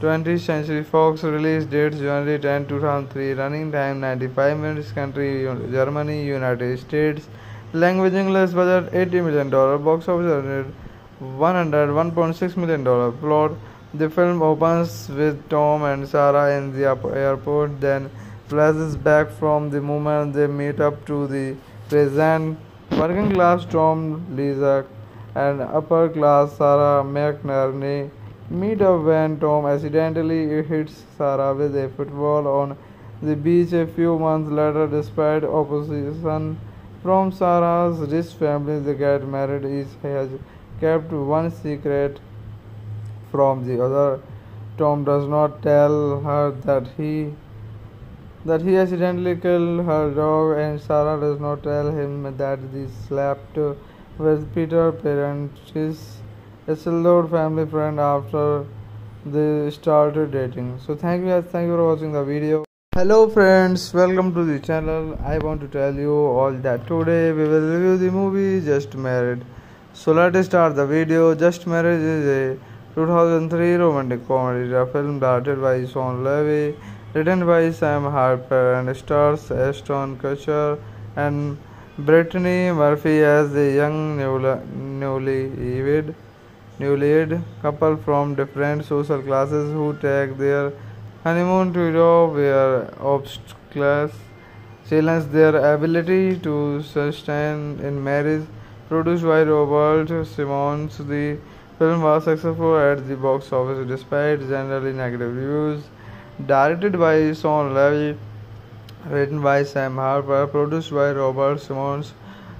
twentieth Century Fox. Release date: January tenth, two thousand three. Running time: ninety-five minutes. Country: Germany, United States. Language: English. Budget: eighty million dollars. Box office: one hundred one point six million dollars plot. The film opens with Tom and Sarah in the airport, then flashes back from the moment they meet up to the present. Working class Tom Leezak and upper class Sarah McNerney meet up when Tom accidentally hits Sarah with a football on the beach a few months later. Despite opposition from Sarah's rich family, they get married. Each has kept one secret from the other. Tom does not tell her that he that he accidentally killed her dog, and Sarah does not tell him that they slept with Peter's parents, his Esselord family friend, after they started dating. So thank you guys, thank you for watching the video. Hello friends, welcome to the channel. I want to tell you all that today we will review the movie Just Married. So let's start the video. Just Married is a two thousand three romantic comedy film directed by Sean Levy, written by Sam Harper, and stars Ashton Kutcher and Brittany Murphy as the young newlywed newlywed couple from different social classes who take their honeymoon to Europe, where obstacles challenge their ability to sustain in marriage. Produced by Robert Simonds, the film was successful at the box office despite generally negative reviews. Directed by Sean Levy, written by Sam Harper, produced by Robert Simonds,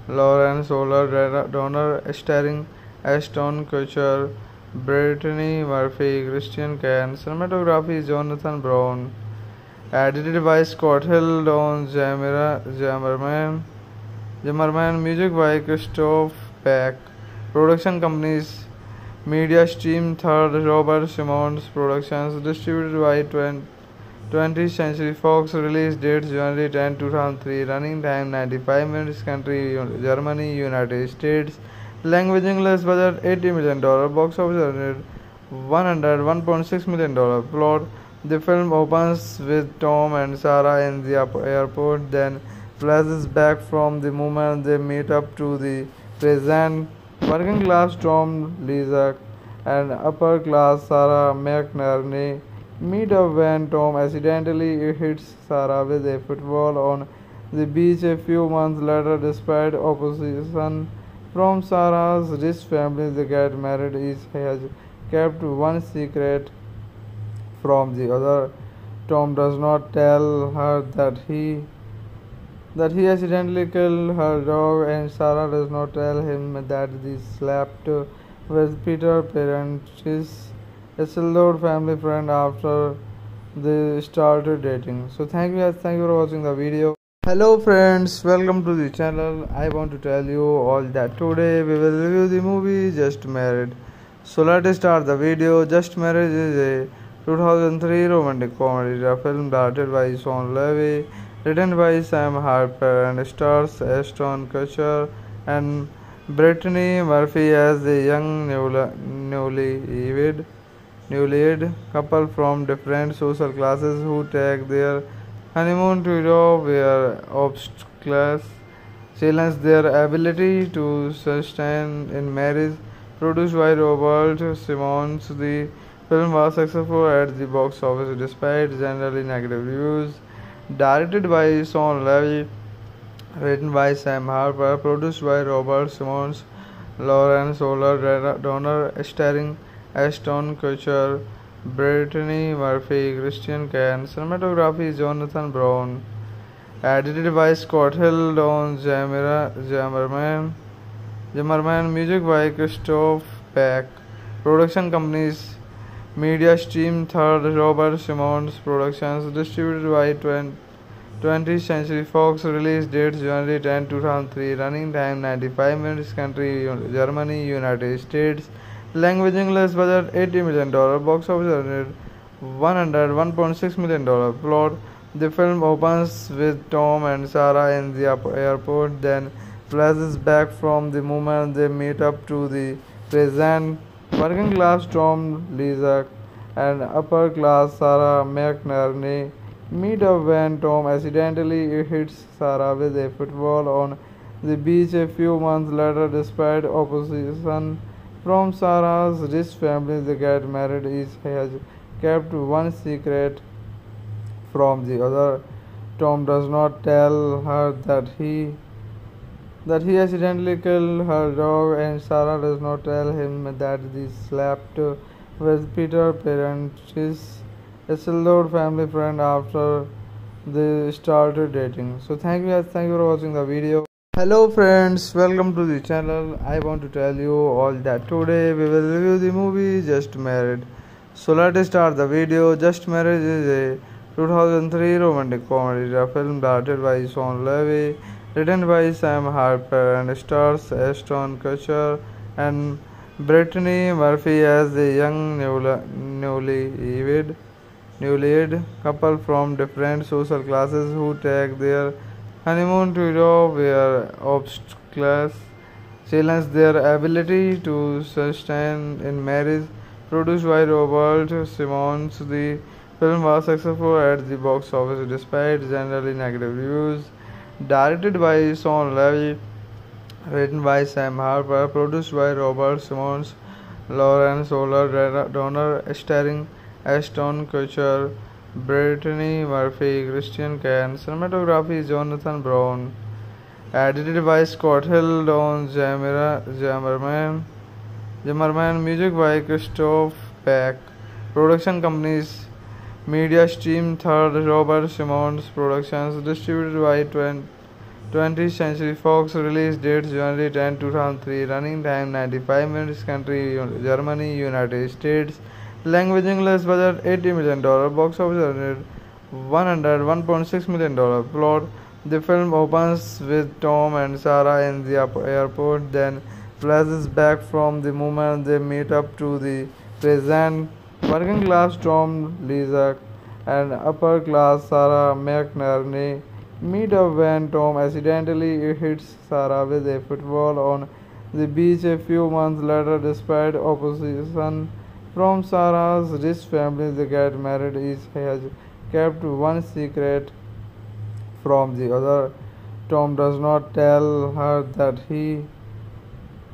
Lauren Shuler Donner, starring Ashton Kutcher, Brittany Murphy, Christian Kane. Cinematography Jonathan Brown. Edited by Scott Hill, Don Zimmerman. Zimmerman. Music by Christophe Beck. Production companies: Media Stream, Third Robert Simonds Productions, distributed by twentieth Century Fox. Release date January tenth, two thousand three. Running time ninety-five minutes. Country Germany, United States. Language English. Budget eighty million dollars. Box office one hundred one point six million dollars. Plot: the film opens with Tom and Sarah in the airport, then flashes back from the moment they meet up to the present. Working class Tom Leezak and upper class Sarah McNerney meet up when Tom accidentally hits Sarah with a football on the beach a few months later. Despite opposition from Sarah's rich family, they get married. Each has kept one secret from the other. Tom does not tell her that he that he accidentally killed her dog, and Sarah does not tell him that they slept with Peter's parents, his Esselord family friend, after they started dating. So thank you guys, thank you for watching the video. Hello friends, welcome to the channel. I want to tell you all that today we will review the movie Just Married. So let's start the video. Just Married is a two thousand three romantic comedy film directed by Sean Levy, written by Sam Harper, and stars Ashton Kutcher and Brittany Murphy as the young newlywed newlywed couple from different social classes who take their honeymoon to Europe, where obstacles challenge their ability to sustain in marriage. Produced by Robert Simonds, the film was successful at the box office despite generally negative reviews. Directed by Sean Levy, written by Sam Harper, produced by Robert Simonds, Lauren Shuler Donner, starring Ashton Kutcher, Brittany Murphy, Christian Kane. Cinematography Jonathan Brown. Edited by Scott Hill, Don Zimmerman. Zimmerman. Music by Christophe Beck. Production companies: Media Stream, Third Robert Simonds Productions, distributed by twentieth Century Fox. Release date January tenth, two thousand three. Running time ninety-five minutes. Country Germany, United States. Language English. Budget eighty million dollars. Box office one hundred one point six million dollars. Plot: the film opens with Tom and Sarah in the airport, then flashes back from the moment they meet up to the present. Working class Tom Leezak and upper class Sarah McNerney meet up when Tom accidentally hits Sarah with a football on the beach a few months later. Despite opposition From Sarah's rich family, they get married. Each has kept one secret from the other. Tom does not tell her that he that he accidentally killed her dog, and Sarah does not tell him that they slept with Peter's parents. She's a close family friend after they started dating. So thank you guys, thank you for watching the video. Hello friends, welcome to the channel. I want to tell you all that today we will review the movie Just Married. So let's start the video. Just Married is a two thousand three romantic comedy film directed by Sean Levy, written by Sam Harper, and stars Ashton Kutcher and Brittany Murphy as the young newlywed newlywed couple from different social classes who take their honeymoon to Europe, where obstacles challenge their ability to sustain in marriage. Produced by Robert Simonds, the film was successful at the box office despite generally negative reviews. Directed by Sean Levy, written by Sam Harper, produced by Robert Simonds, Lauren Shuler Donner, starring Ashton Kutcher, Brittany Murphy, Christian Kane. Cinematography Jonathan Brown. Edited by Scott Hill, Don Zimmerman. Zimmerman. Music by Christophe Beck. Production companies Media Stream, Third Robert Simonds Productions. Distributed by twentieth Century Fox. Release date January tenth, two thousand three. Running time ninety-five minutes. Country Germany, United States. Language English. Budget eighty million dollars. Box office one hundred one point six million dollars. Plot: the film opens with Tom and Sarah in the airport, then flashes back from the moment they meet up to the present. Working class Tom Leezak and upper class Sarah McNerney meet up when Tom accidentally hits Sarah with a football on the beach a few months later. Despite opposition from Sarah's rich family, they get married. Each has kept one secret from the other. Tom does not tell her that he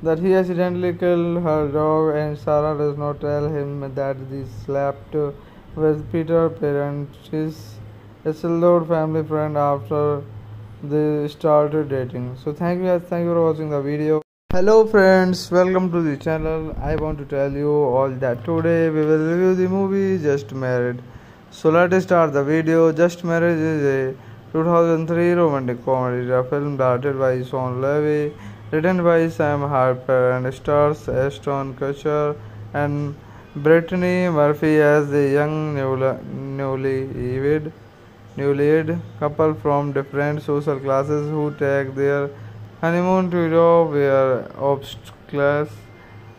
that he accidentally killed her dog, and Sarah does not tell him that they slept with Peter's parents. She's a close family friend after they started dating. So thank you guys, thank you for watching the video. Hello friends, welcome to the channel. I want to tell you all that today we will review the movie Just Married. So let's start the video. Just Married is a two thousand three romantic comedy film directed by Sean Levy, written by Sam Harper, and stars Ashton Kutcher and Brittany Murphy as the young newlywed newlywed couple from different social classes who take their honeymoon to Europe, where obstacles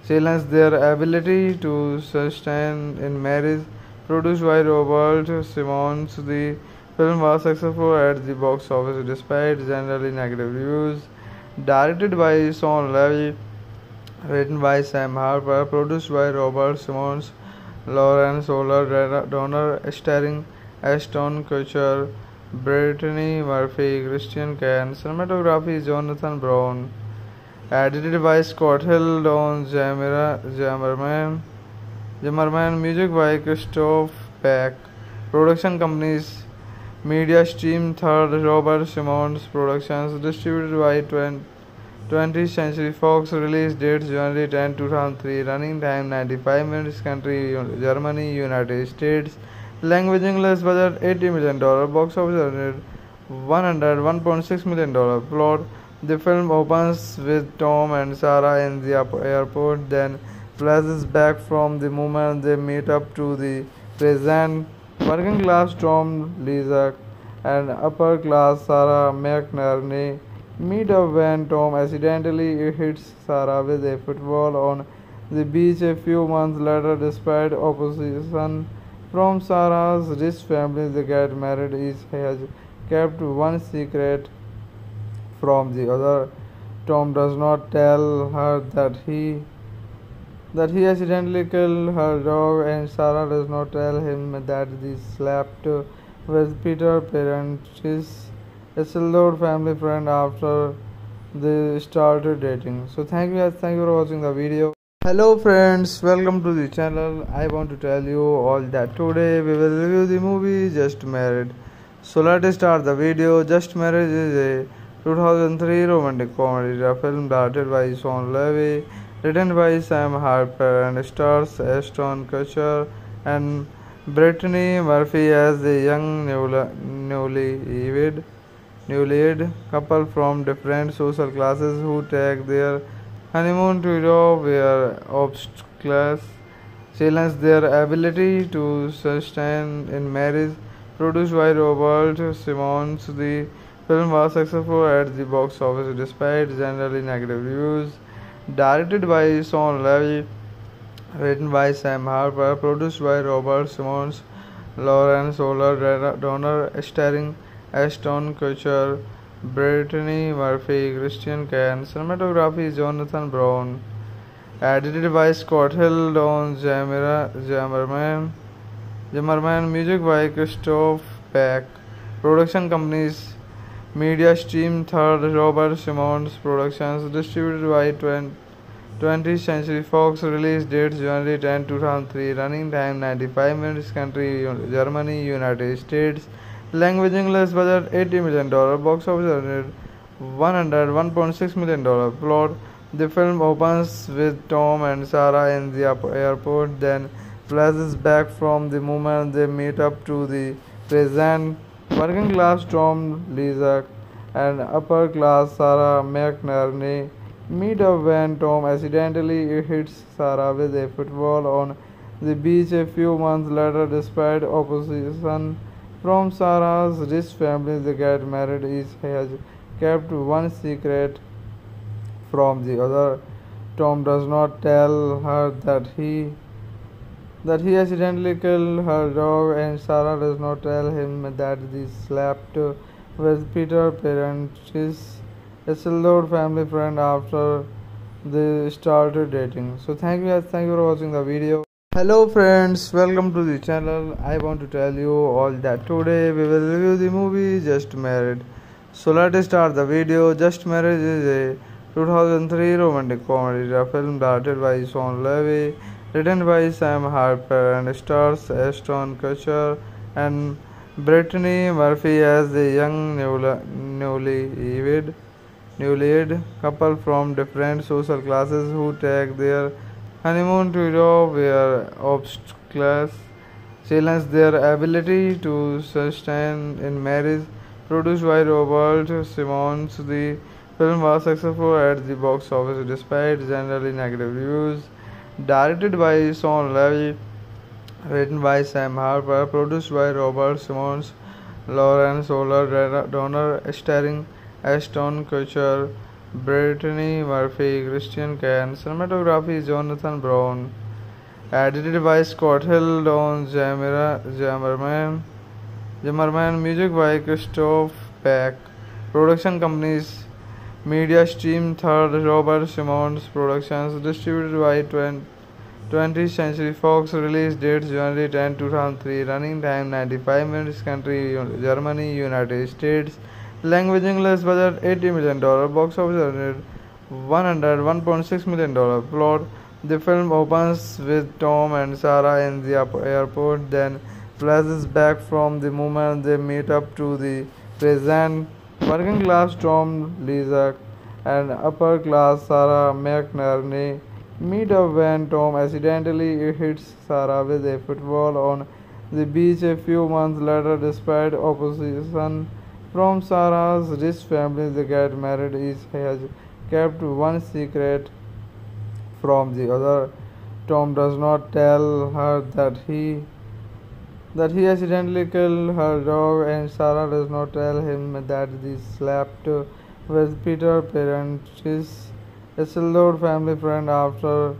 challenge their ability to sustain in marriage. Produced by Robert Simonds, the film was successful at the box office despite generally negative reviews. Directed by Sean Levy, written by Sam Harper, produced by Robert Simonds, Lauren Shuler Donner, starring Ashton Kutcher, Brittany Murphy, Christian Kane. Cinematography Jonathan Brown. Edited by Scott Hill, Don Zimmerman. Zimmerman. Music by Christophe Beck. Production companies Media Stream, Third Robert Simonds Productions. Distributed by twentieth Century Fox. Release date January tenth, two thousand three. Running time ninety-five minutes. Country Germany, United States. Language English. Budget eighty million dollars. Box office one hundred one point six million dollars. Plot: the film opens with Tom and Sarah in the airport, then flashes back from the moment they meet up to the present. Working class Tom Leezak and upper class Sarah McNerney meet up when Tom accidentally hits Sarah with a football on the beach a few months later. Despite opposition from Sarah's rich family, they get married. Each has kept one secret from the other. Tom does not tell her that he that he accidentally killed her dog, and Sarah does not tell him that they slept with Peter's parents. She's a close family friend after they started dating. So thank you guys, thank you for watching the video. Hello friends, welcome to the channel. I want to tell you all that today we will review the movie Just Married. So let's start the video. Just Married is a two thousand three romantic comedy film directed by Sean Levy, written by Sam Harper, and stars Ashton Kutcher and Brittany Murphy as the young newlywed newlywed couple from different social classes who take their honeymoon to Europe, where obstacles challenge their ability to sustain in marriage. Produced by Robert Simonds, the film was successful at the box office despite generally negative reviews. Directed by Sean Levy, written by Sam Harper, produced by Robert Simonds, Lauren Shuler Donner, starring Ashton Kutcher, Brittany Murphy, Christian Kane. Cinematography Jonathan Brown. Edited by Scott Hill, Don Zimmerman. Zimmerman. Music by Christophe Beck. Production companies: Media Stream, Third, Robert Simonds Productions. Distributed by twentieth Century Fox. Release dates: January tenth, two thousand three. Running time: ninety-five minutes. Country: Germany, United States. Language English. Budget eighty million dollars. Box office one hundred one point six million dollars. Plot: the film opens with Tom and Sarah in the airport, then flashes back from the moment they meet up to the present. Working class Tom Leezak and upper class Sarah McNerney meet up when Tom accidentally hits Sarah with a football on the beach a few months later. Despite opposition from Sarah's rich family, they get married. Each has kept one secret from the other. Tom does not tell her that he that he accidentally killed her dog, and Sarah does not tell him that they slept with Peter's parents, his Isildur family friend, after they started dating. So thank you guys, thank you for watching the video. Hello friends, welcome to the channel. I want to tell you all that today we will review the movie Just Married. So let's start the video. Just Married is a two thousand three romantic comedy film directed by Sean Levy, written by Sam Harper, and stars Ashton Kutcher and Brittany Murphy as the young newlywed newlywed couple from different social classes who take their honeymoon to Europe, where obstacles challenge their ability to sustain in marriage. Produced by Robert Simonds, the film was successful at the box office despite generally negative reviews. Directed by Sean Levy, written by Sam Harper, produced by Robert Simonds, Lauren Shuler Donner, starring Ashton Kutcher, Brittany Murphy, Christian Kane. Cinematography Jonathan Brown. Edited by Scott Hill, Don Zimmerman. Zimmerman. Music by Christophe Beck. Production companies: Media Stream, Third, Robert Simonds Productions. Distributed by twentieth Century Fox. Release dates: January tenth, two thousand three. Running time: ninety-five minutes. Country: Germany, United States. Language English. Budget eighty million dollars. Box office one hundred one point six million dollars. Plot: the film opens with Tom and Sarah in the airport, then flashes back from the moment they meet up to the present. Working class Tom Leezak and upper class Sarah McNerney meet up when Tom accidentally hits Sarah with a football on the beach a few months later. Despite opposition from Sarah's rich family, they get married. Each has kept one secret from the other. Tom does not tell her that he that he accidentally killed her dog, and Sarah does not tell him that they slept with Peter's parents, his Isildur family friend, after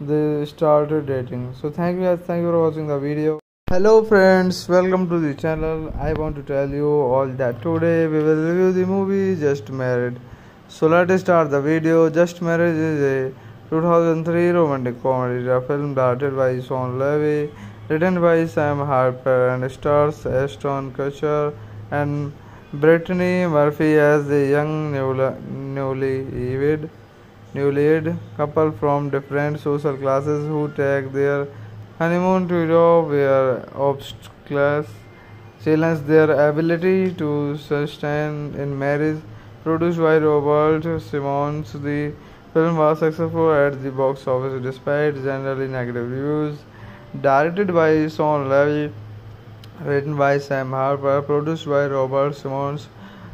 they started dating. So thank you guys, thank you for watching the video. Hello friends, welcome to the channel. I want to tell you all that today we will review the movie Just Married. So let's start the video. Just Married is a two thousand three romantic comedy film directed by Sean Levy, written by Sam Harper, and stars Ashton Kutcher and Brittany Murphy as the young newlywed newlywed couple from different social classes who take their honeymoon to Europe, where obstacles challenge their ability to sustain in marriage. Produced by Robert Simonds, the film was successful at the box office despite generally negative reviews. Directed by Sean Levy, written by Sam Harper, produced by Robert Simonds,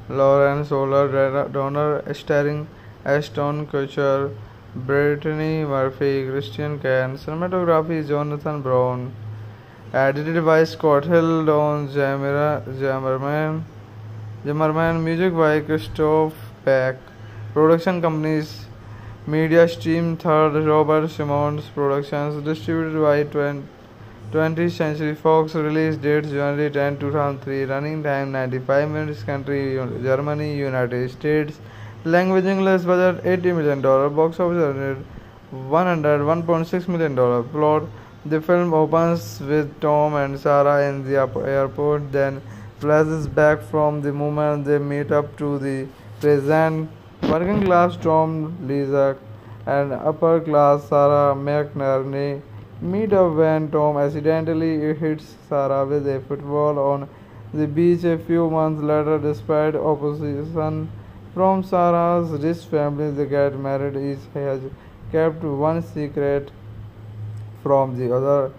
Lauren Shuler Donner, starring Ashton Kutcher, Brittany Murphy, Christian Kane, cinematography Jonathan Brown, edited by Scott Hill, Don Zimmerman, Zimmerman, music by Christophe Beck, production companies Media Stream, third Robert Simonds Productions, distributed by twentieth Century Fox, release dates January tenth, two thousand three, running time ninety-five minutes, country Germany, United States, language English, budget eighty million dollars, box office one hundred one point six million dollars, plot. The film opens with Tom and Sarah in the airport, then flashes back from the moment they meet up to the present. Working class Tom Leezak and upper class Sarah McNerney meet up when Tom accidentally hits Sarah with a football on the beach a few months later. Despite opposition from Sarah's rich family, they get married. Each has kept one secret from the other.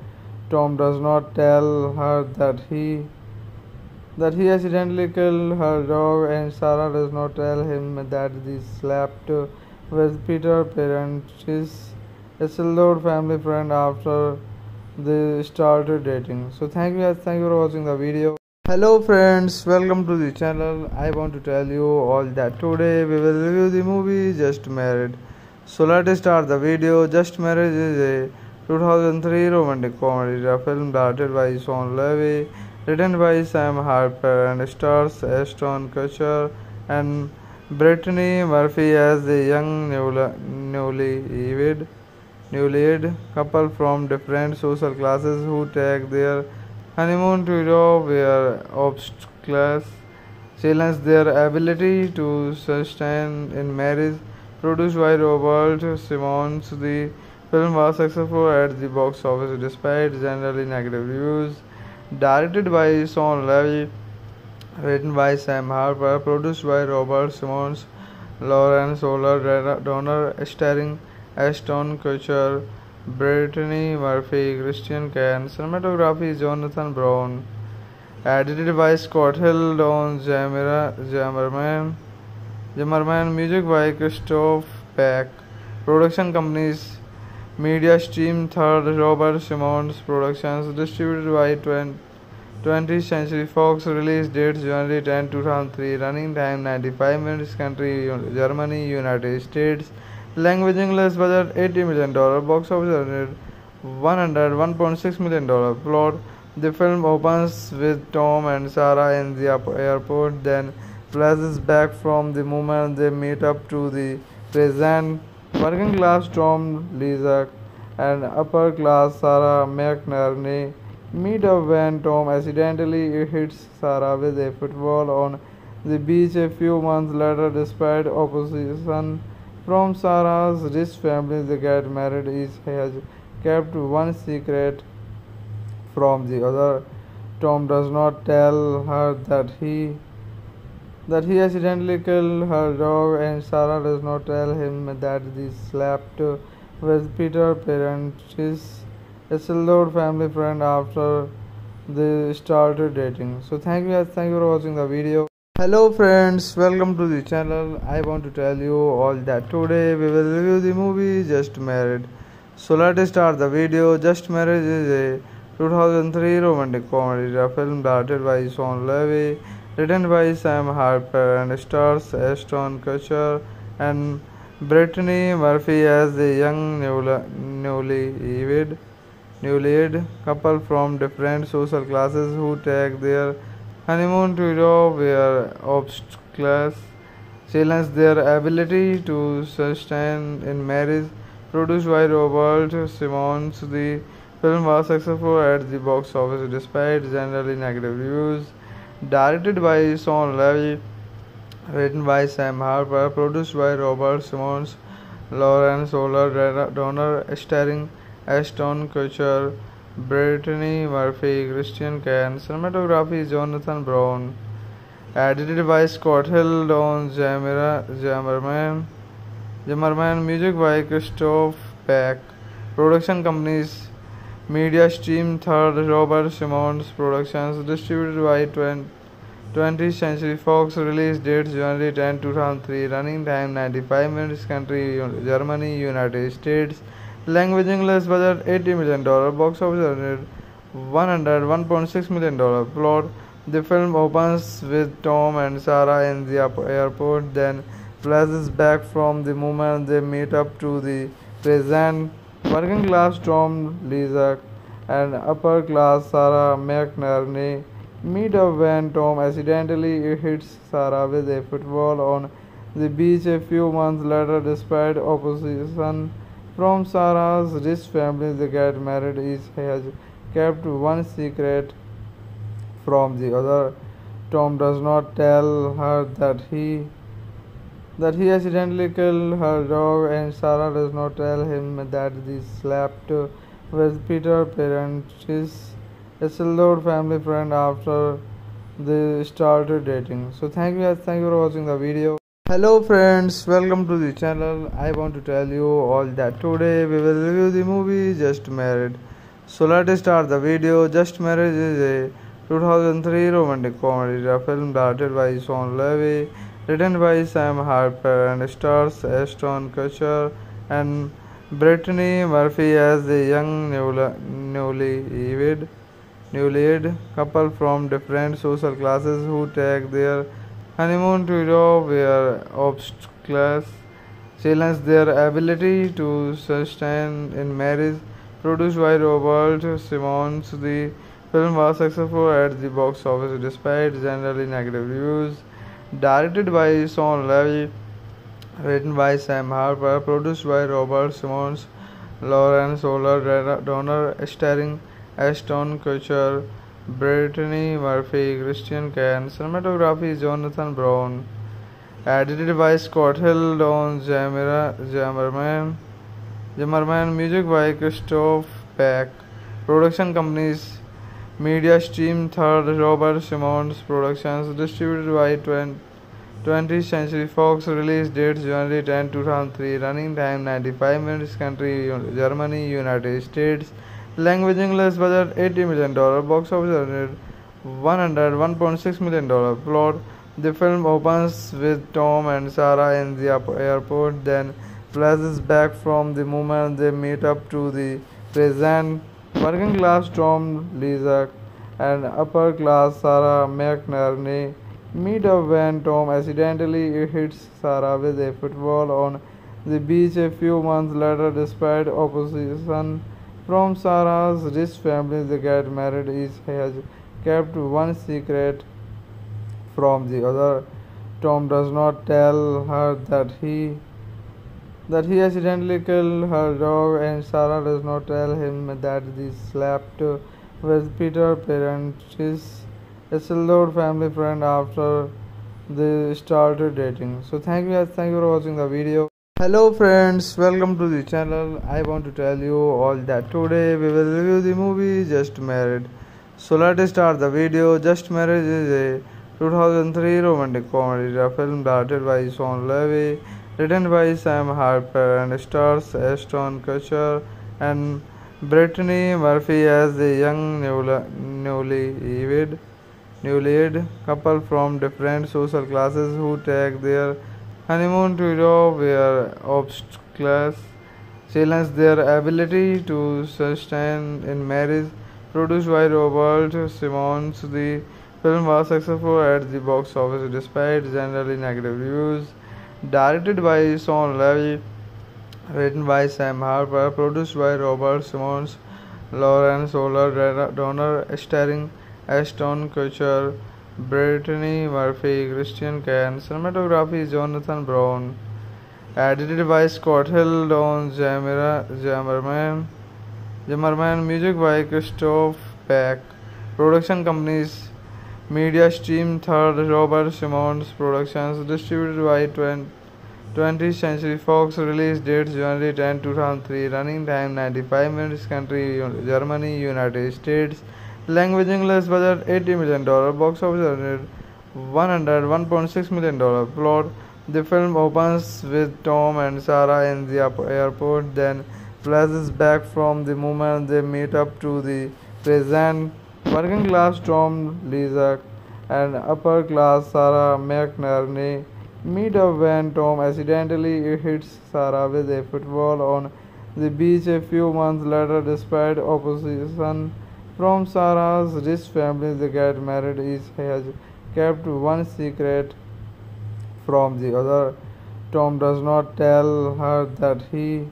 Tom does not tell her that he that he accidentally killed her dog, and Sarah does not tell him that they slept with Peter Parent, his Isildur family friend, after they started dating. So thank you guys, thank you for watching the video. Hello friends, welcome to the channel. I want to tell you all that today we will review the movie Just Married. So let's start the video. Just Married is a two thousand three romantic comedy film directed by Sean Levy, written by Sam Harper, and stars Ashton Kutcher and Brittany Murphy as the young newlywed newlywed couple from different social classes who take their honeymoon to Europe, where obstacles challenge their ability to sustain in marriage. Produced by Robert Simonds, the film was successful at the box office despite generally negative reviews. Directed by Sean Levy, written by Sam Harper, produced by Robert Simonds, Lauren Shuler Donner, starring Ashton Kutcher, Brittany Murphy, Christian Kane, cinematography Jonathan Brown, edited by Scott Hill, Don Zimmerman, Zimmerman, music by Christophe Beck, production companies Media Stream, third Robert Simonds Productions, distributed by twentieth Century Fox, release dates January tenth, two thousand three, running time ninety-five minutes, country Germany, United States, language English, budget eighty million dollars, box office one hundred one point six million dollars, plot. The film opens with Tom and Sarah in the airport, then flashes back from the moment they meet up to the present. Working class Tom Leezak and upper class Sarah McNerney meet up when Tom accidentally hits Sarah with a football on the beach a few months later. Despite opposition from Sarah's rich family, they get married. Each has kept one secret from the other. Tom does not tell her that he that he accidentally killed her dog, and Sarah does not tell him that they slept with Peter Parent, his Isildur family friend, after they started dating. So thank you guys, thank you for watching the video. Hello friends, welcome to the channel. I want to tell you all that today we will review the movie Just Married. So let's start the video. Just Married is a two thousand three romantic comedy film directed by Sean Levy, written by Sam Harper, and stars Ashton Kutcher and Brittany Murphy as the young newlywed newlywed couple from different social classes who take their honeymoon to Europe, where obstacles challenge their ability to sustain in marriage. Produced by Robert Simonds, the film was successful at the box office despite generally negative reviews. Directed by Sean Levy, written by Sam Harper, produced by Robert Simonds, Lauren Shuler Donner, starring Ashton Kutcher, Brittany Murphy, Christian Kane. Cinematography Jonathan Brown. Edited by Scott Hill, Don Jammerman. Jammerman. Music by Christophe Beck. Production companies Media Stream, Third, Robert Simonds Productions. Distributed by twentieth Century Fox. Release dates January tenth, two thousand three. Running time ninety-five minutes. Country Germany, United States. Language English. Budget eighty million dollars. Box office one hundred one point six million dollars. Plot: the film opens with Tom and Sarah in the airport, then flashes back from the moment they meet up to the present. Working class Tom Leezak and upper class Sarah McNerney meet up when Tom accidentally hits Sarah with a football on the beach a few months later. Despite opposition from Sarah's rich family, they get married. Each has kept one secret from the other. Tom does not tell her that he that he accidentally killed her dog, and Sarah does not tell him that they slept with Peter's parents, his Isildur family friend, after they started dating. So thank you guys, thank you for watching the video. Hello friends, welcome to the channel. I want to tell you all that today we will review the movie Just Married. So let's start the video. Just Married is a two thousand three romantic comedy film directed by Sean Levy, written by Sam Harper, and stars Ashton Kutcher and Brittany Murphy as the young newlywed newlywed couple from different social classes who take their honeymoon to Europe, where obstacles challenge their ability to sustain in marriage. Produced by Robert Simonds, the film was successful at the box office despite generally negative reviews. Directed by Sean Levy, written by Sam Harper, produced by Robert Simonds, Lauren Shuler Donner, starring Ashton Kutcher, Brittany Murphy, Christian Kane. Cinematography Jonathan Brown. Edited by Scott Hill, Don Jammerman. Jammerman. Music by Christophe Beck. Production companies Media Stream, Third, Robert Simonds Productions. Distributed by twentieth Century Fox. Release dates January tenth, two thousand three. Running time ninety-five minutes. Country Germany, United States. Language English. Budget eighty million dollars. Box office one hundred one point six million dollars. Plot: the film opens with Tom and Sarah in the airport, then flashes back from the moment they meet up to the present. Working class Tom Leezak and upper class Sarah McNerney meet up when Tom accidentally hits Sarah with a football on the beach a few months later. Despite opposition from Sarah's rich family, they get married. Each has kept one secret from the other. Tom does not tell her that he that he accidentally killed her dog, and Sarah does not tell him that they slept with Peter's parents, his Isildur family friend, after they started dating. So thank you guys, thank you for watching the video. Hello friends, welcome to the channel. I want to tell you all that today we will review the movie Just Married. So let's start the video. Just Married is a two thousand three romantic comedy film directed by Sean Levy, written by Sam Harper, and stars Ashton Kutcher and Brittany Murphy as the young newlywed newlywed couple from different social classes who take their honeymoon to Europe, where obstacles challenge their ability to sustain in marriage. Produced by Robert Simonds, the film was successful at the box office despite generally negative reviews. Directed by Sean Levy, written by Sam Harper, produced by Robert Simonds, Lauren Shuler Donner, starring Ashton Kutcher, Brittany Murphy, Christian Kane. Cinematography Jonathan Brown. Edited by Scott Hill, Don Jammerman. Jammerman. Music by Christophe Beck. Production companies Media Stream, Third, Robert Simonds Productions. Distributed by twentieth Century Fox release dates January tenth, two thousand three, running time ninety-five minutes, country Germany, United States, language English, budget eighty million dollars, box office one hundred one point six million dollars. Plot: the film opens with Tom and Sarah in the airport, then flashes back from the moment they meet up to the present. Working class Tom Leezak and upper class Sarah McNerney meet up when Tom accidentally hits Sarah with a football on the beach a few months later. Despite opposition from Sarah's rich family, they get married. Each has kept one secret from the other. Tom does not tell her that he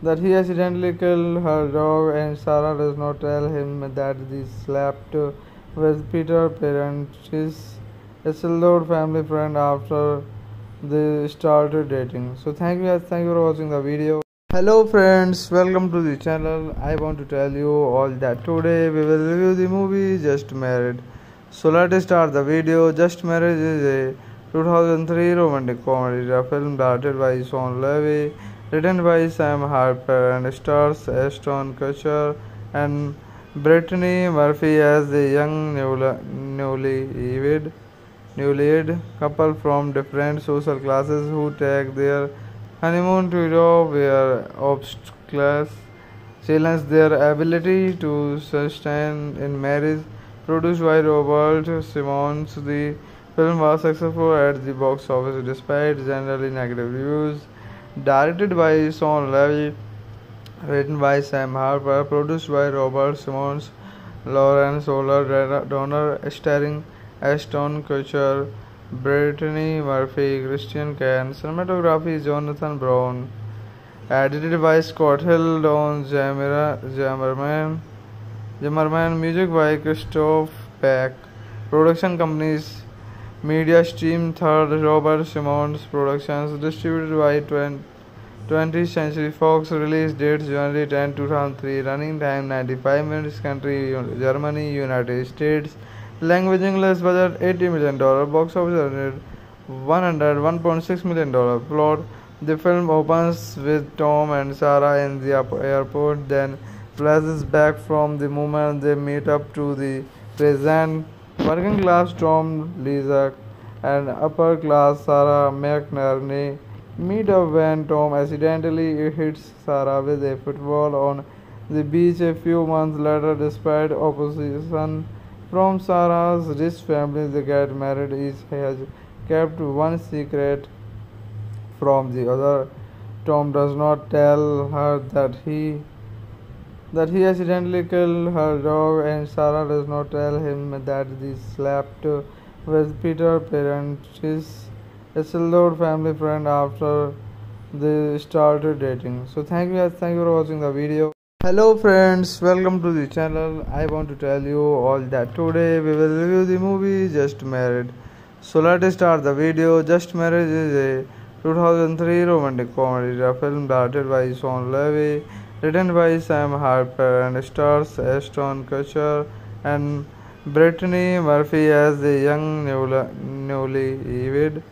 that he accidentally killed her dog, and Sarah does not tell him that they slept with Peter Parent, his Isildur family friend, after they started dating. So thank you guys, thank you for watching the video. Hello friends, welcome to the channel. I want to tell you all that today we will review the movie Just Married. So let's start the video. Just Married is a two thousand three romantic comedy, a film directed by Sean Levy, written by Sam Harper, and stars Ashton Kutcher and Brittany Murphy as the young newlywed newlywed couple from different social classes who take their honeymoon to Europe, where obstacles challenge their ability to sustain in marriage. Produced by Robert Simonds, the film was successful at the box office despite generally negative reviews. Directed by Sean Levy, written by Sam Harper, produced by Robert Simonds, Lauren Shuler Donner, starring Ashton Kutcher, Brittany Murphy, Christian Kane, cinematography Jonathan Brown, edited by Scott Hill, Don Jammerman, Jammerman, music by Christophe Beck. Production companies: Media Stream, Third Robert Simonds Productions, distributed by twentieth Century Fox. Release dates January tenth, two thousand three, running time ninety-five minutes, country Germany, United States, language English, budget eighty million dollars, box office one hundred one point six million dollars. Plot: the film opens with Tom and Sarah in the airport, then flashes back from the moment they meet up to the present. Working class Tom Leezak and upper class Sarah McNerney meet up when Tom accidentally hits Sarah with a football on the beach a few months later. Despite opposition from Sarah's rich family, they get married. Each has kept one secret from the other. Tom does not tell her that he that he accidentally killed her dog, and Sarah does not tell him that they slept with Peter Parent, his Isildur family friend, after they started dating. So thank you guys, thank you for watching the video. Hello friends, welcome to the channel. I want to tell you all that today we will review the movie Just Married. So let's start the video. Just Married is a two thousand three romantic comedy, a film directed by Sean Levy, written by Sam Harper, and stars Ashton Kutcher and Brittany Murphy as the young newlywed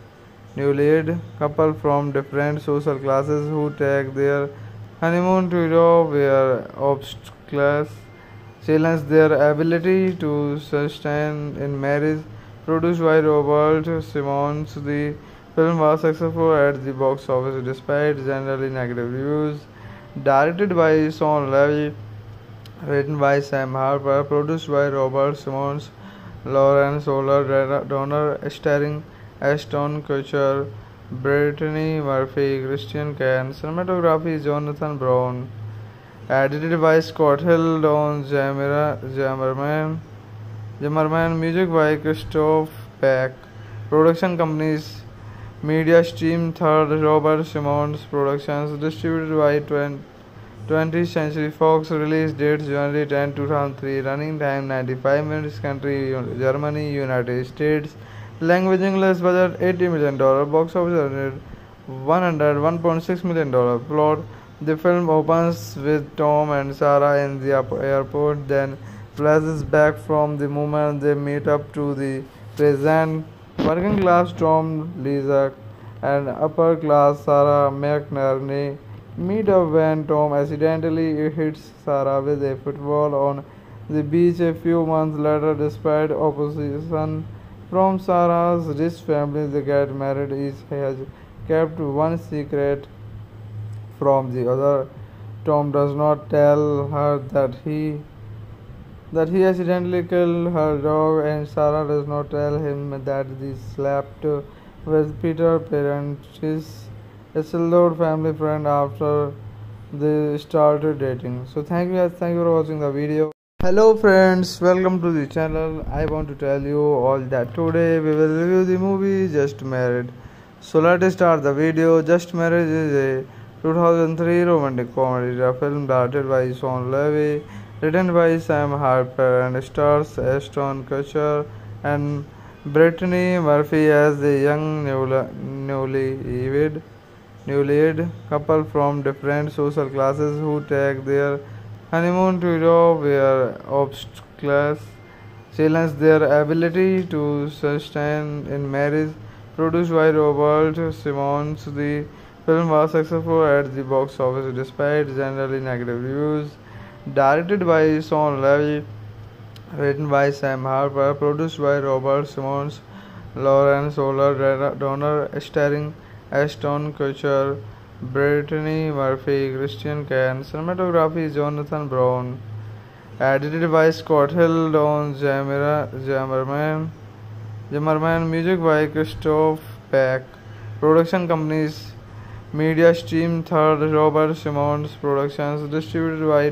newlywed couple from different social classes who take their honeymoon to Europe, where obstacles challenge their ability to sustain in marriage. Produced by Robert Simonds, the film was successful at the box office despite generally negative reviews. Directed by Sean Levy, written by Sam Harper, produced by Robert Simonds, Lauren Shuler Donner, starring Ashton Kutcher, Brittany Murphy, Christian Kane, cinematography Jonathan Brown, edited by Scott Hill, Don Jammerman, Jammerman, music by Christophe Beck. Production companies: Media Stream, Third Robert Simonds Productions, distributed by twentieth Century Fox. Release dates January tenth, two thousand three, running time ninety-five minutes, country Germany, United States, language English, budget eighty million dollars, box office one hundred one point six million dollars. Plot: the film opens with Tom and Sarah in the airport, then flashes back from the moment they meet up to the present. Working class Tom Leezak and upper-class Sarah McNerney meet up when Tom accidentally hits Sarah with a football on the beach a few months later. Despite opposition from Sarah's rich family, they get married. Each has kept one secret from the other. Tom does not tell her that he that he accidentally killed her dog, and Sarah does not tell him that he slept with Peter Parent, his Isildur family friend, after they started dating. So thank you guys, thank you for watching the video. Hello friends, welcome to the channel. I want to tell you all that today we will review the movie Just Married. So let's start the video. Just Married is a two thousand three romantic comedy film directed by Sean Levy, written by Sam Harper, and stars Ashton Kutcher and Brittany Murphy as the young newlywed newlywed couple from different social classes who take their honeymoon to Europe, where obstacles challenge their ability to sustain in marriage. Produced by Robert Simonds, the film was successful at the box office despite generally negative reviews. Directed by Sean Levy, written by Sam Harper, produced by Robert Simonds, Lauren Shuler Donner, starring Ashton Kutcher, Brittany Murphy, Christian Kane. Cinematography Jonathan Brown. Edited by Scott Hill, Don Jammerman. Jammerman. Music by Christophe Beck. Production companies: Media Stream, Third Robert Simonds Productions. Distributed by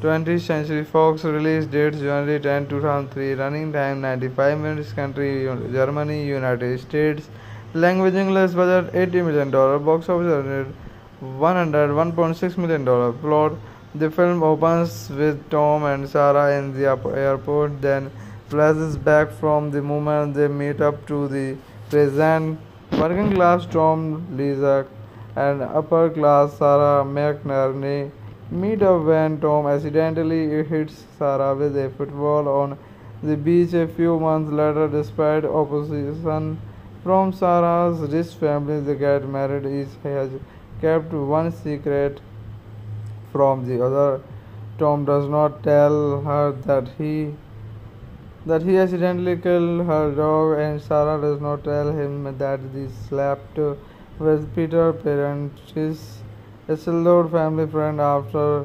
twentieth Century Fox. Release dates: January tenth, two thousand three. Running time: ninety-five minutes. Country: Germany, United States. Language English. Budget eighty million dollars. Box office one hundred one point six million dollars. Plot: the film opens with Tom and Sarah in the airport, then flashes back from the moment they meet up to the present. Working class Tom Leezak and upper class Sarah McNerney meet up when Tom accidentally hits Sarah with a football on the beach a few months later. Despite opposition from Sarah's rich family, they get married. Each has kept one secret from the other. Tom does not tell her that he that he accidentally killed her dog, and Sarah does not tell him that he slept with Peter Parent, his Isildur family friend, after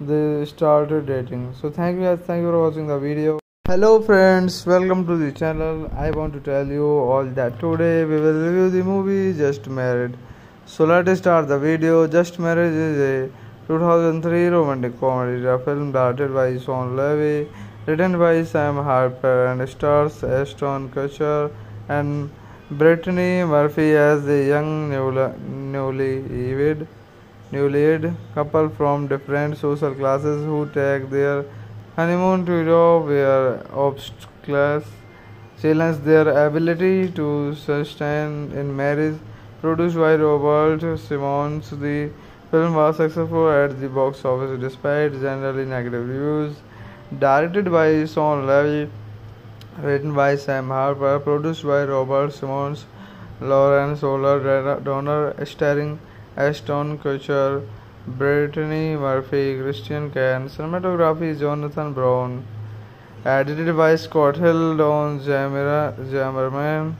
they started dating. So thank you guys, thank you for watching the video. Hello friends, welcome to the channel. I want to tell you all that today we will review the movie Just Married. So let's start the video. Just Married is a two thousand three romantic comedy film directed by Sean Levy, written by Sam Harper, and stars Ashton Kutcher and Brittany Murphy as the young newlywed newlywed couple from different social classes who take their honeymoon to Europe, where obstacles challenge their ability to sustain in marriage. Produced by Robert Simonds, the film was successful at the box office despite generally negative reviews. Directed by Sean Levy, written by Sam Harper, produced by Robert Simonds, Lauren Shuler Donner, starring Ashton Kutcher, Brittany Murphy, Christian Kane. Cinematography Jonathan Brown. Edited by Scott Hill, Don Jammerman.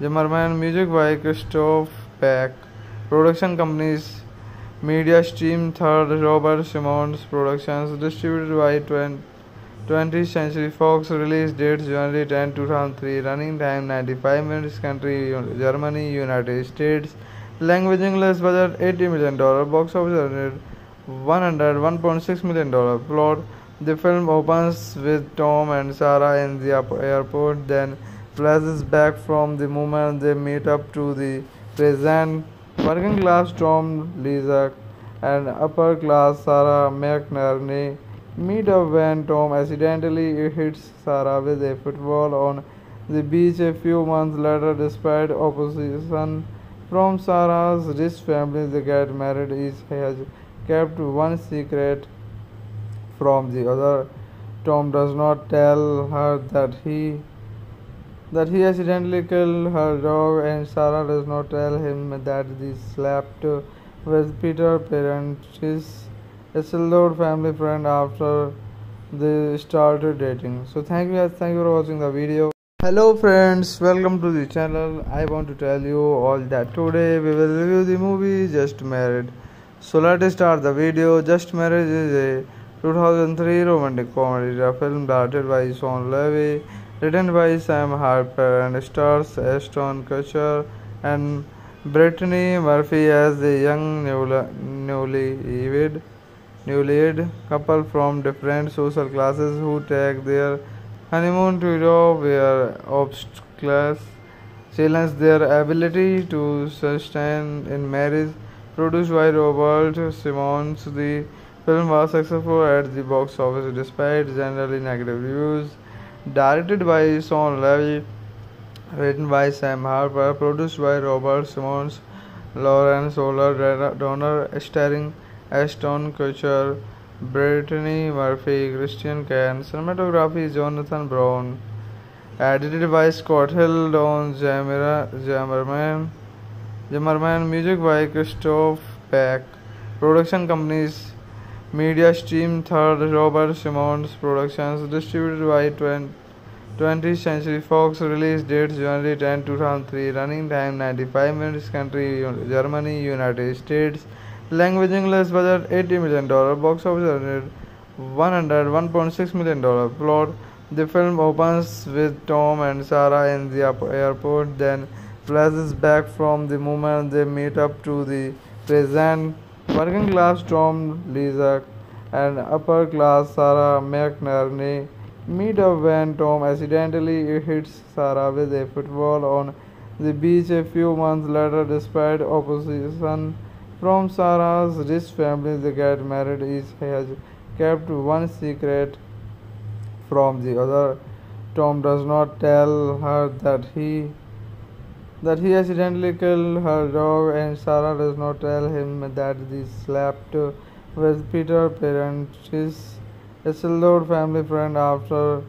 Jammerman. Music by Christophe Beck. Production companies: Media Stream, Third Robert Simonds Productions. Distributed by twentieth Century Fox. Release dates: January tenth, two thousand three. Running time: ninety-five minutes. Country: Germany, United States. Language English. Budget eighty million dollars. Box office one hundred one point six million dollars. Plot: the film opens with Tom and Sarah in the airport, then flashes back from the moment they meet up to the present. Working class Tom Leezak and upper class Sarah McNerney meet up when Tom accidentally hits Sarah with a football on the beach a few months later. Despite opposition from Sarah's rich family, they get married. Each has kept one secret from the other. Tom does not tell her that he that he accidentally killed her dog, and Sarah does not tell him that she slept with Peter's parents. She's a still family friend after they started dating. So thank you guys, thank you for watching the video. Hello friends, welcome to the channel. I want to tell you all that today we will review the movie Just Married. So let's start the video. Just Married is a two thousand three romantic comedy, a film directed by Sean Levy, written by Sam Harper, and stars Ashton Kutcher and Brittany Murphy as the young newlywed newlywed couple from different social classes who take their honeymoon to Europe, where obstacles challenge their ability to sustain in marriage. Produced by Robert Simonds, the film was successful at the box office despite generally negative reviews. Directed by Sean Levy, written by Sam Harper, produced by Robert Simonds, Lauren Shuler Donner, starring Ashton Kutcher, Brittany Murphy, Christian Kane. Cinematography Jonathan Brown. Edited by Scott Hill, Don Jammerman. Jammerman. Music by Christophe Beck. Production companies: Media Stream, Third Robert Simonds Productions. Distributed by twentieth Century Fox. Release dates January tenth two thousand three. Running time ninety-five minutes. Country Germany, United States. Language English. Budget eighty million dollars. Box office one hundred one point six million dollars. Plot: the film opens with Tom and Sarah in the airport, then flashes back from the moment they meet up to the present. Working class Tom Leezak and upper class Sarah McNerney meet up when Tom accidentally hits Sarah with a football on the beach a few months later. Despite opposition from Sarah's rich family, they get married. Each has kept one secret from the other. Tom does not tell her that he that he accidentally killed her dog, and Sarah does not tell him that she slept with Peter's parents. She's a still family friend after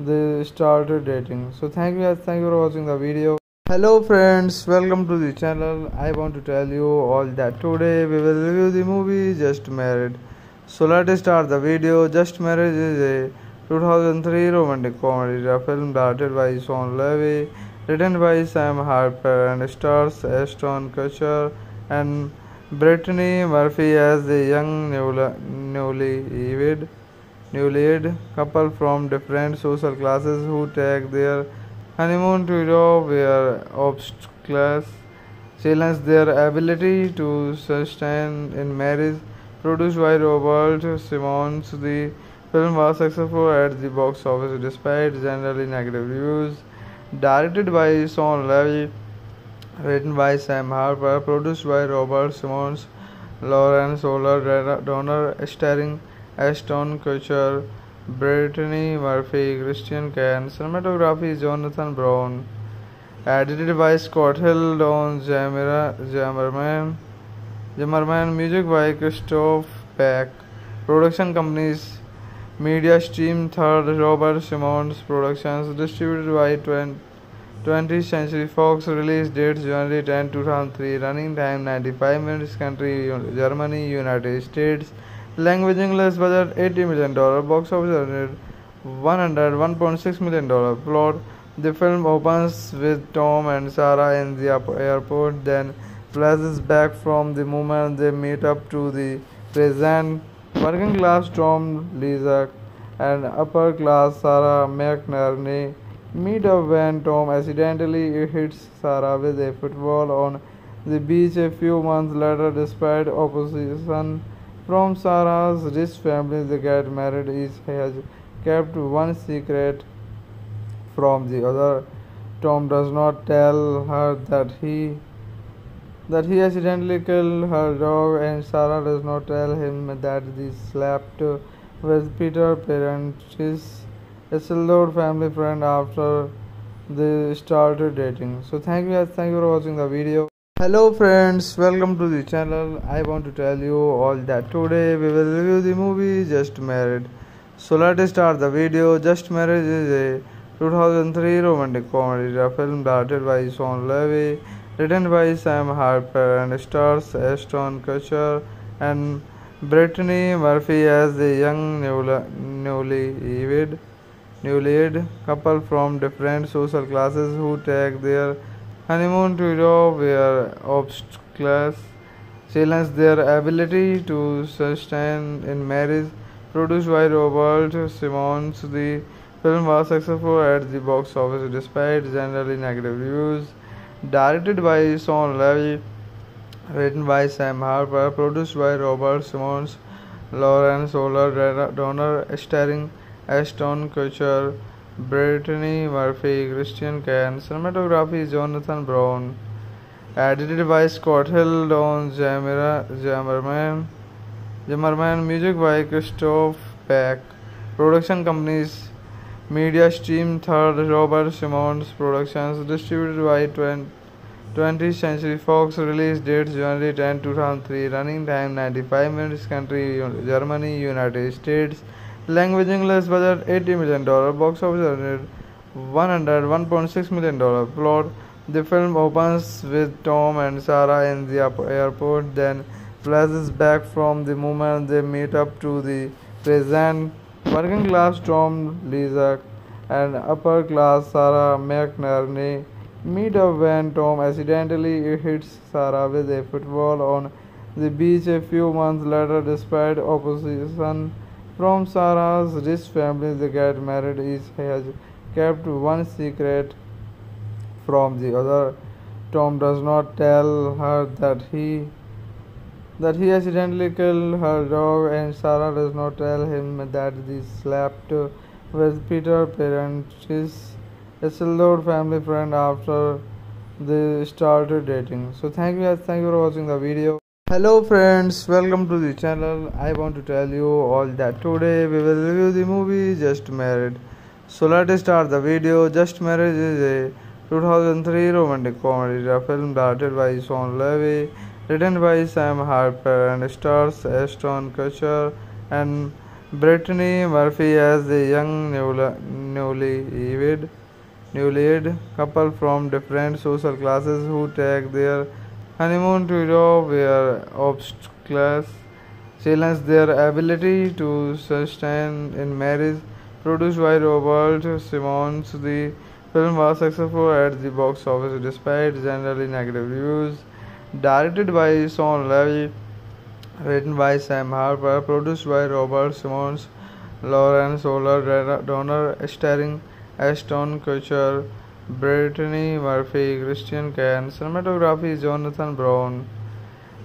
they started dating. So thank you guys, thank you for watching the video. Hello friends, welcome to the channel. I want to tell you all that today we will review the movie Just Married. So let's start the video. Just Married is a two thousand three romantic comedy, a film directed by Sean Levy, written by Sam Harper, and stars Ashton Kutcher and Brittany Murphy as the young newlywed newlywed couple from different social classes who take their honeymoon to Europe, where obstacles challenge their ability to sustain in marriage. Produced by Robert Simonds, the film was successful at the box office despite generally negative reviews. Directed by Sean Levy, written by Sam Harper, produced by Robert Simonds, Lauren Shuler Donner, starring Ashton Kutcher, Brittany Murphy, Christian Kane. Cinematography Jonathan Brown. Edited by Scott Hill, Don Jammerman. Jammerman. Music by Christophe Beck. Production companies: Media Stream, Third Robert Simonds Productions. Distributed by twentieth Century Fox. Release dates January tenth two thousand three. Running time ninety-five minutes. Country Germany, United States. Language English. Budget eighty million dollars. Box office one hundred one point six million dollars. Plot: the film opens with Tom and Sarah in the airport, then flashes back from the moment they meet up to the present. Working class Tom Leezak and upper class Sarah McNerney meet up when Tom accidentally hits Sarah with a football on the beach a few months later. Despite opposition from Sarah's rich family, they get married. Each has kept one secret from the other. Tom does not tell her that he that he accidentally killed her dog, and Sarah does not tell him that she slept with Peter's parents. She's a still family friend after they started dating. So thank you guys, thank you for watching the video. Hello friends, welcome to the channel. I want to tell you all that today we will review the movie Just Married. So let's start the video. Just Married is a two thousand three romantic comedy. The film, directed by Sean Levy, written by Sam Harper, and stars Ashton Kutcher and Brittany Murphy as the young newlywed newlywed couple from different social classes who take their honeymoon to Europe, where obstacles challenge their ability to sustain in marriage. Produced by Robert Simonds, the film was successful at the box office despite generally negative reviews. Directed by Sean Levy, written by Sam Harper, produced by Robert Simonds, Lauren Shuler Donner, starring Ashton Kutcher, Brittany Murphy, Christian Kane, cinematography Jonathan Brown, edited by Scott Hill, Don Jammerman, Jammerman, music by Christophe Beck, production companies Media Stream, third Robert Simonds Productions, distributed by twentieth Century Fox, release dates January tenth, two thousand three, running time ninety-five minutes, country Germany, United States, language English, budget eighty million dollars, box office one hundred one point six million dollars, plot. The film opens with Tom and Sarah in the airport, then flashes back from the moment they meet up to the present. Working class Tom Leezak and upper class Sarah McNerney meet up when Tom accidentally hits Sarah with a football on the beach a few months later. Despite opposition from Sarah's rich family, they get married. Each has kept one secret from the other. Tom does not tell her that he that he accidentally killed her dog, and Sarah does not tell him that he slept with Peter Parent, his Isildur family friend, after they started dating. So thank you guys, thank you for watching the video. Hello friends, welcome to the channel. I want to tell you all that today we will review the movie Just Married. So let's start the video. Just Married is a two thousand three romantic comedy. The film, directed by Sean Levy, written by Sam Harper, and stars Ashton Kutcher and Brittany Murphy as the young newlywed newlywed couple from different social classes who take their honeymoon to Europe, where obstacles challenge their ability to sustain in marriage. Produced by Robert Simonds, the film was successful at the box office despite generally negative reviews. Directed by Sean Levy, written by Sam Harper, produced by Robert Simonds, Lauren Shuler Donner, starring Ashton Kutcher, Brittany Murphy, Christian Kane, cinematography Jonathan Brown,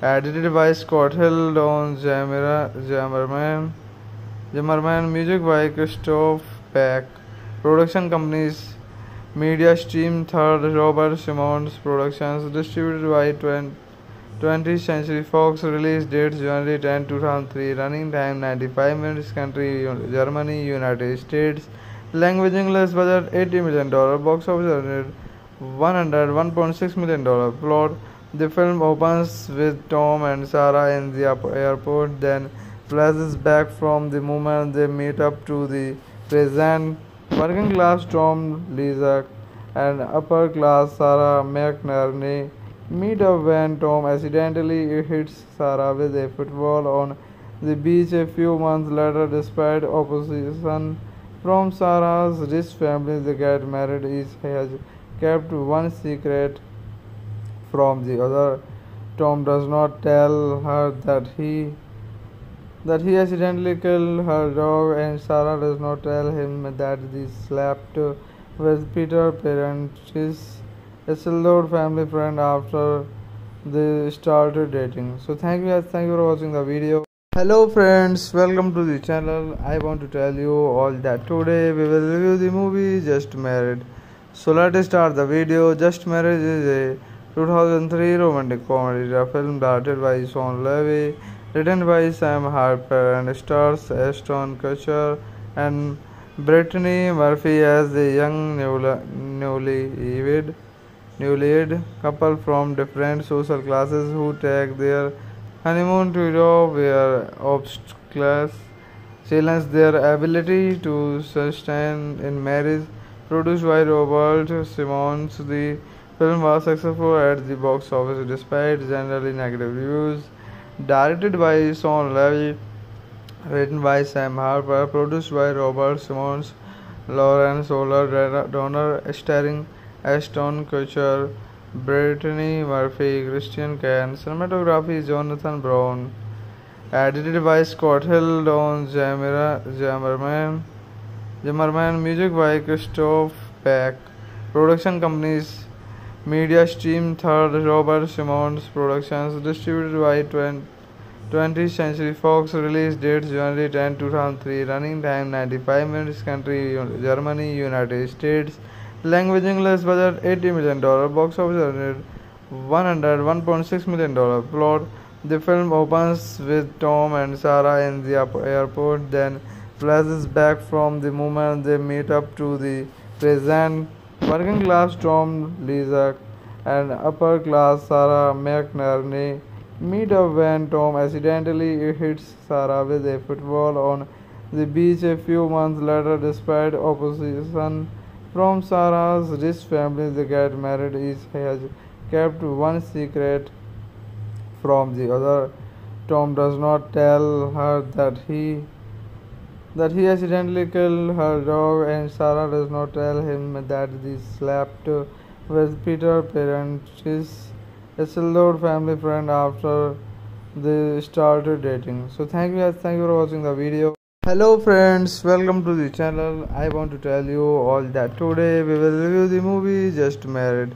edited by Scott Hill, Don Jammerman, Jammerman, music by Christophe Beck, production companies Media Stream, third Robert Simonds Productions, distributed by twentieth Century Fox, release dates January tenth, two thousand three, running time ninety-five minutes, country Germany, United States, language English, budget eighty million dollars, box office one hundred one point six million dollars, plot. The film opens with Tom and Sarah in the airport, then flashes back from the moment they meet up to the present. Working class Tom Leezak and upper class Sarah McNerney meet up when Tom accidentally hits Sarah with a football on the beach a few months later. Despite opposition from Sarah's rich family, they get married. Each has kept one secret from the other. Tom does not tell her that he that he accidentally killed her dog, and Sarah does not tell him that he slept with Peter Parent, his Isildur family friend, after they started dating. So thank you guys, thank you for watching the video. Hello friends, welcome to the channel. I want to tell you all that today we will review the movie Just Married. So let's start the video. Just Married is a two thousand three romantic comedy. The film, directed by Sean Levy, written by Sam Harper, and stars Ashton Kutcher and Brittany Murphy as the young newlywed newlywed couple from different social classes who take their honeymoon to Europe, where obstacles challenge their ability to sustain in marriage. Produced by Robert Simonds, the film was successful at the box office despite generally negative reviews. Directed by Sean Levy, written by Sam Harper, produced by Robert Simonds, Lauren Shuler Donner, starring Ashton Kutcher, Brittany Murphy, Christian Kane, cinematography Jonathan Brown, edited by Scott Hill, Don Jammerman, Jammerman, music by Christophe Beck, production companies Media Stream, Third Robert Simonds Productions, distributed by twentieth Century Fox, release date January tenth, two thousand three, running time ninety-five minutes, country Germany, United States, language English, budget eighty million dollars, box office one hundred one point six million dollars, plot. The film opens with Tom and Sarah in the airport, then flashes back from the moment they meet up to the present. Working class Tom Leezak and upper class Sarah McNerney meet up when Tom accidentally hits Sarah with a football on the beach a few months later. Despite opposition from Sarah's rich family, they get married. Each has kept one secret from the other. Tom does not tell her that he that he accidentally killed her dog, and Sarah does not tell him that they slept with Peter's parents, his Isildur family friend, after they started dating. So thank you guys, thank you for watching the video. Hello friends, welcome to the channel. I want to tell you all that today we will review the movie Just Married.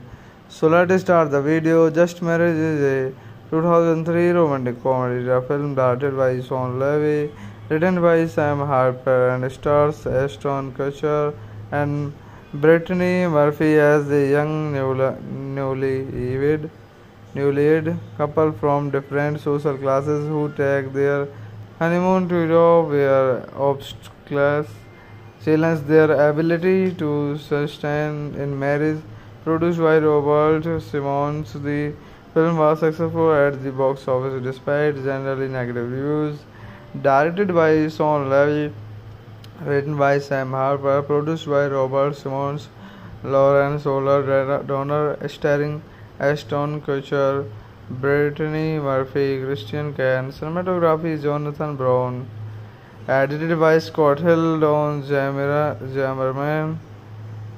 So let's start the video. Just Married is a two thousand three romantic comedy, a film directed by Sean Levy, written by Sam Harper, and stars Ashton Kutcher and Brittany Murphy as the young newlywed newlywed couple from different social classes who take their honeymoon to Europe, where obstacles challenge their ability to sustain in marriage. Produced by Robert Simonds, the film was successful at the box office despite generally negative reviews. Directed by Sean Levy, written by Sam Harper, produced by Robert Simonds, Lauren Shuler Donner, starring Ashton Kutcher, Brittany Murphy, Christian Kane, cinematography Jonathan Brown, edited by Scott Hill, Don Jammerman,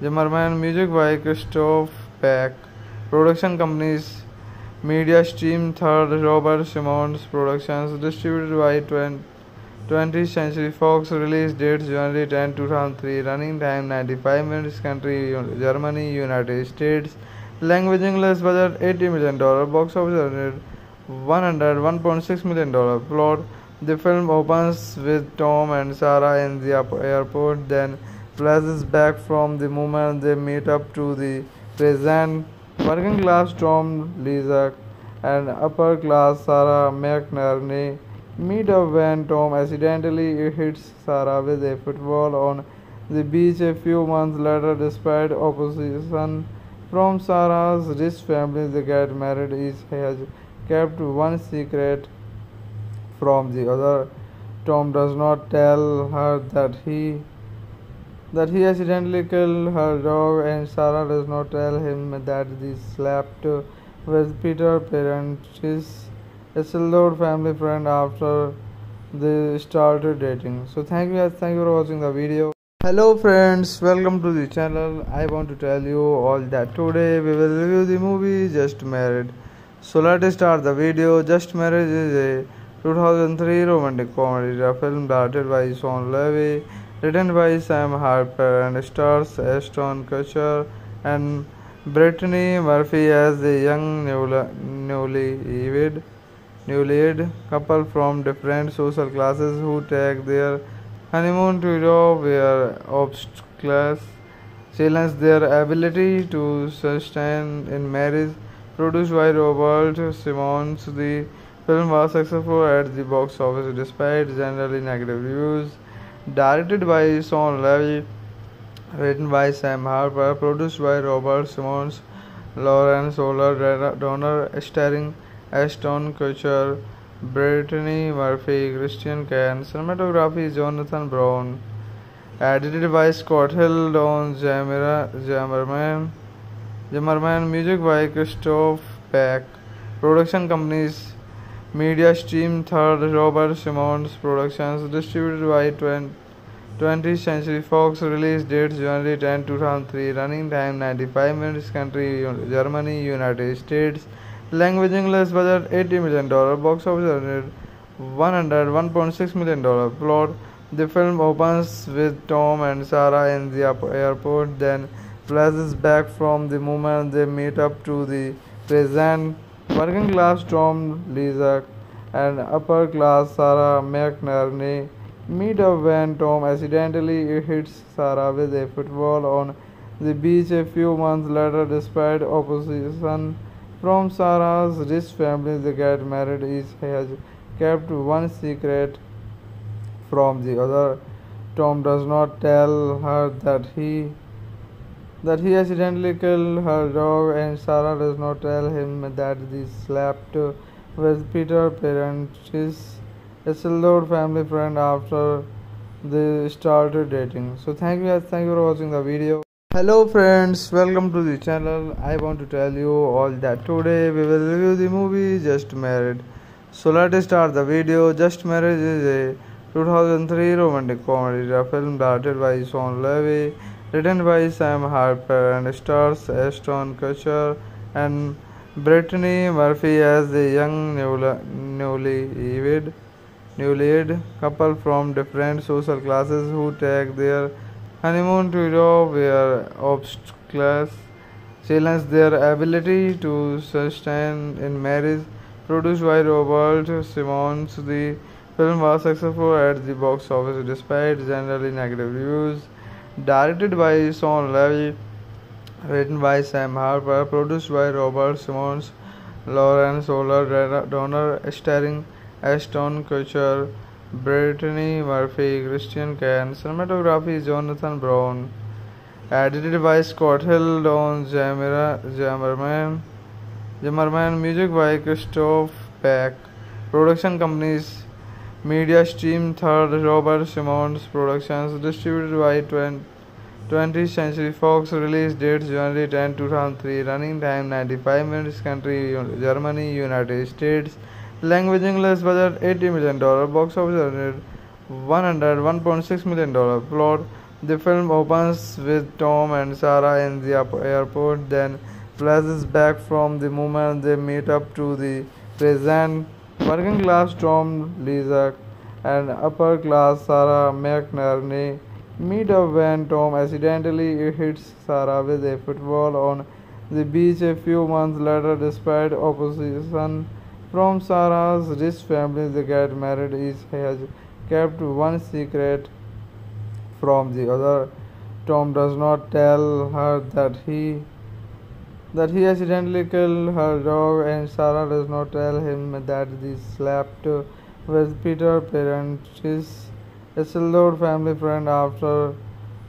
Jammerman, music by Christophe Beck, production companies Media Stream, Third Robert Simonds Productions, distributed by twentieth Century Fox, release date January tenth, two thousand three, running time ninety-five minutes, country Germany, United States, language English, budget eighty million dollars, box office one hundred one point six million dollars, plot. The film opens with Tom and Sarah in the airport, then flashes back from the moment they meet up to the present. Working class Tom Leezak and upper class Sarah McNerney meet up when Tom accidentally hits Sarah with a football on the beach a few months later. Despite opposition from Sarah's rich family, they get married. Each has kept one secret from the other. Tom does not tell her that he that he accidentally killed her dog, and Sarah does not tell him that they slept with Peter's parents, his Isildur family friend, after they started dating. So thank you guys, thank you for watching the video. Hello friends, welcome to the channel. I want to tell you all that today we will review the movie Just Married. So let's start the video. Just Married is a two thousand three romantic comedy, a film directed by Sean Levy, written by Sam Harper, and stars Ashton Kutcher and Brittany Murphy as the young newlywed newlywed couple from different social classes who take their honeymoon to Europe, where obstacles challenge their ability to sustain in marriage. Produced by Robert Simonds, the film was successful at the box office despite generally negative reviews. Directed by Sean Levy, written by Sam Harper, produced by Robert Simonds, Lauren Shuler Donner, starring Ashton Kutcher, Brittany Murphy, Christian Kane, cinematography Jonathan Brown, Edited by Scott Hill, Don Jammerman. Jammerman. Music by Christophe Beck. Production companies: Media Stream, Third, Robert Simonds Productions. Distributed by twentieth Century Fox. Release date: January tenth, two thousand three. Running time: ninety-five minutes. Country: Germany, United States. Language: English. Budget: eighty million dollars. Box office: one hundred one point six million dollars. Plot: the film opens with Tom and Sarah in the airport, then flashes back from the moment they meet up to the present. Working class Tom Leezak and upper class Sarah McNerney meet up when Tom accidentally hits Sarah with a football on the beach a few months later. Despite opposition from Sarah's rich family, they get married. Each has kept one secret from the other. Tom does not tell her that he that he accidentally killed her dog, and Sarah does not tell him that they slept with Peter's parents, his Isildur family friend, after they started dating. So thank you guys, thank you for watching the video. Hello friends, welcome to the channel. I want to tell you all that today we will review the movie Just Married. So let's start the video. Just Married is a two thousand three romantic comedy. The film, directed by Sean Levy, written by Sam Harper, and stars Ashton Kutcher and Brittany Murphy as a young newlywed newlywed couple from different social classes who take their honeymoon to Europe, where obstacles challenge their ability to sustain in marriage. Produced by Robert Simonds, the film was successful at the box office despite generally negative reviews. Directed by Sean Levy, written by Sam Harper, produced by Robert Simonds, Lauren Shuler Donner, starring Ashton Kutcher, Brittany Murphy, Christian Kane. Cinematography: Jonathan Brown. Edited by Scott Hill, Don Jammerman. Jammerman. Music by Christophe Beck. Production companies: Media Stream, Third, Robert Simonds Productions. Distributed by twentieth Century Fox. Release date: January tenth, two thousand three. Running time: ninety-five minutes. Country: Germany, United States. Language: English. Budget: eighty million dollars. Box office: one hundred one point six million dollars. Plot: the film opens with Tom and Sarah in the airport, then flashes back from the moment they meet up to the present. Working class Tom Leezak and upper class Sarah McNerney meet up when Tom accidentally hits Sarah with a football on the beach a few months later. Despite opposition from Sarah's rich family, they get married. Each has kept one secret from the other. Tom does not tell her that he that he accidentally killed her dog, and Sarah does not tell him that they slept with Peter's parents, his Isildur family friend, after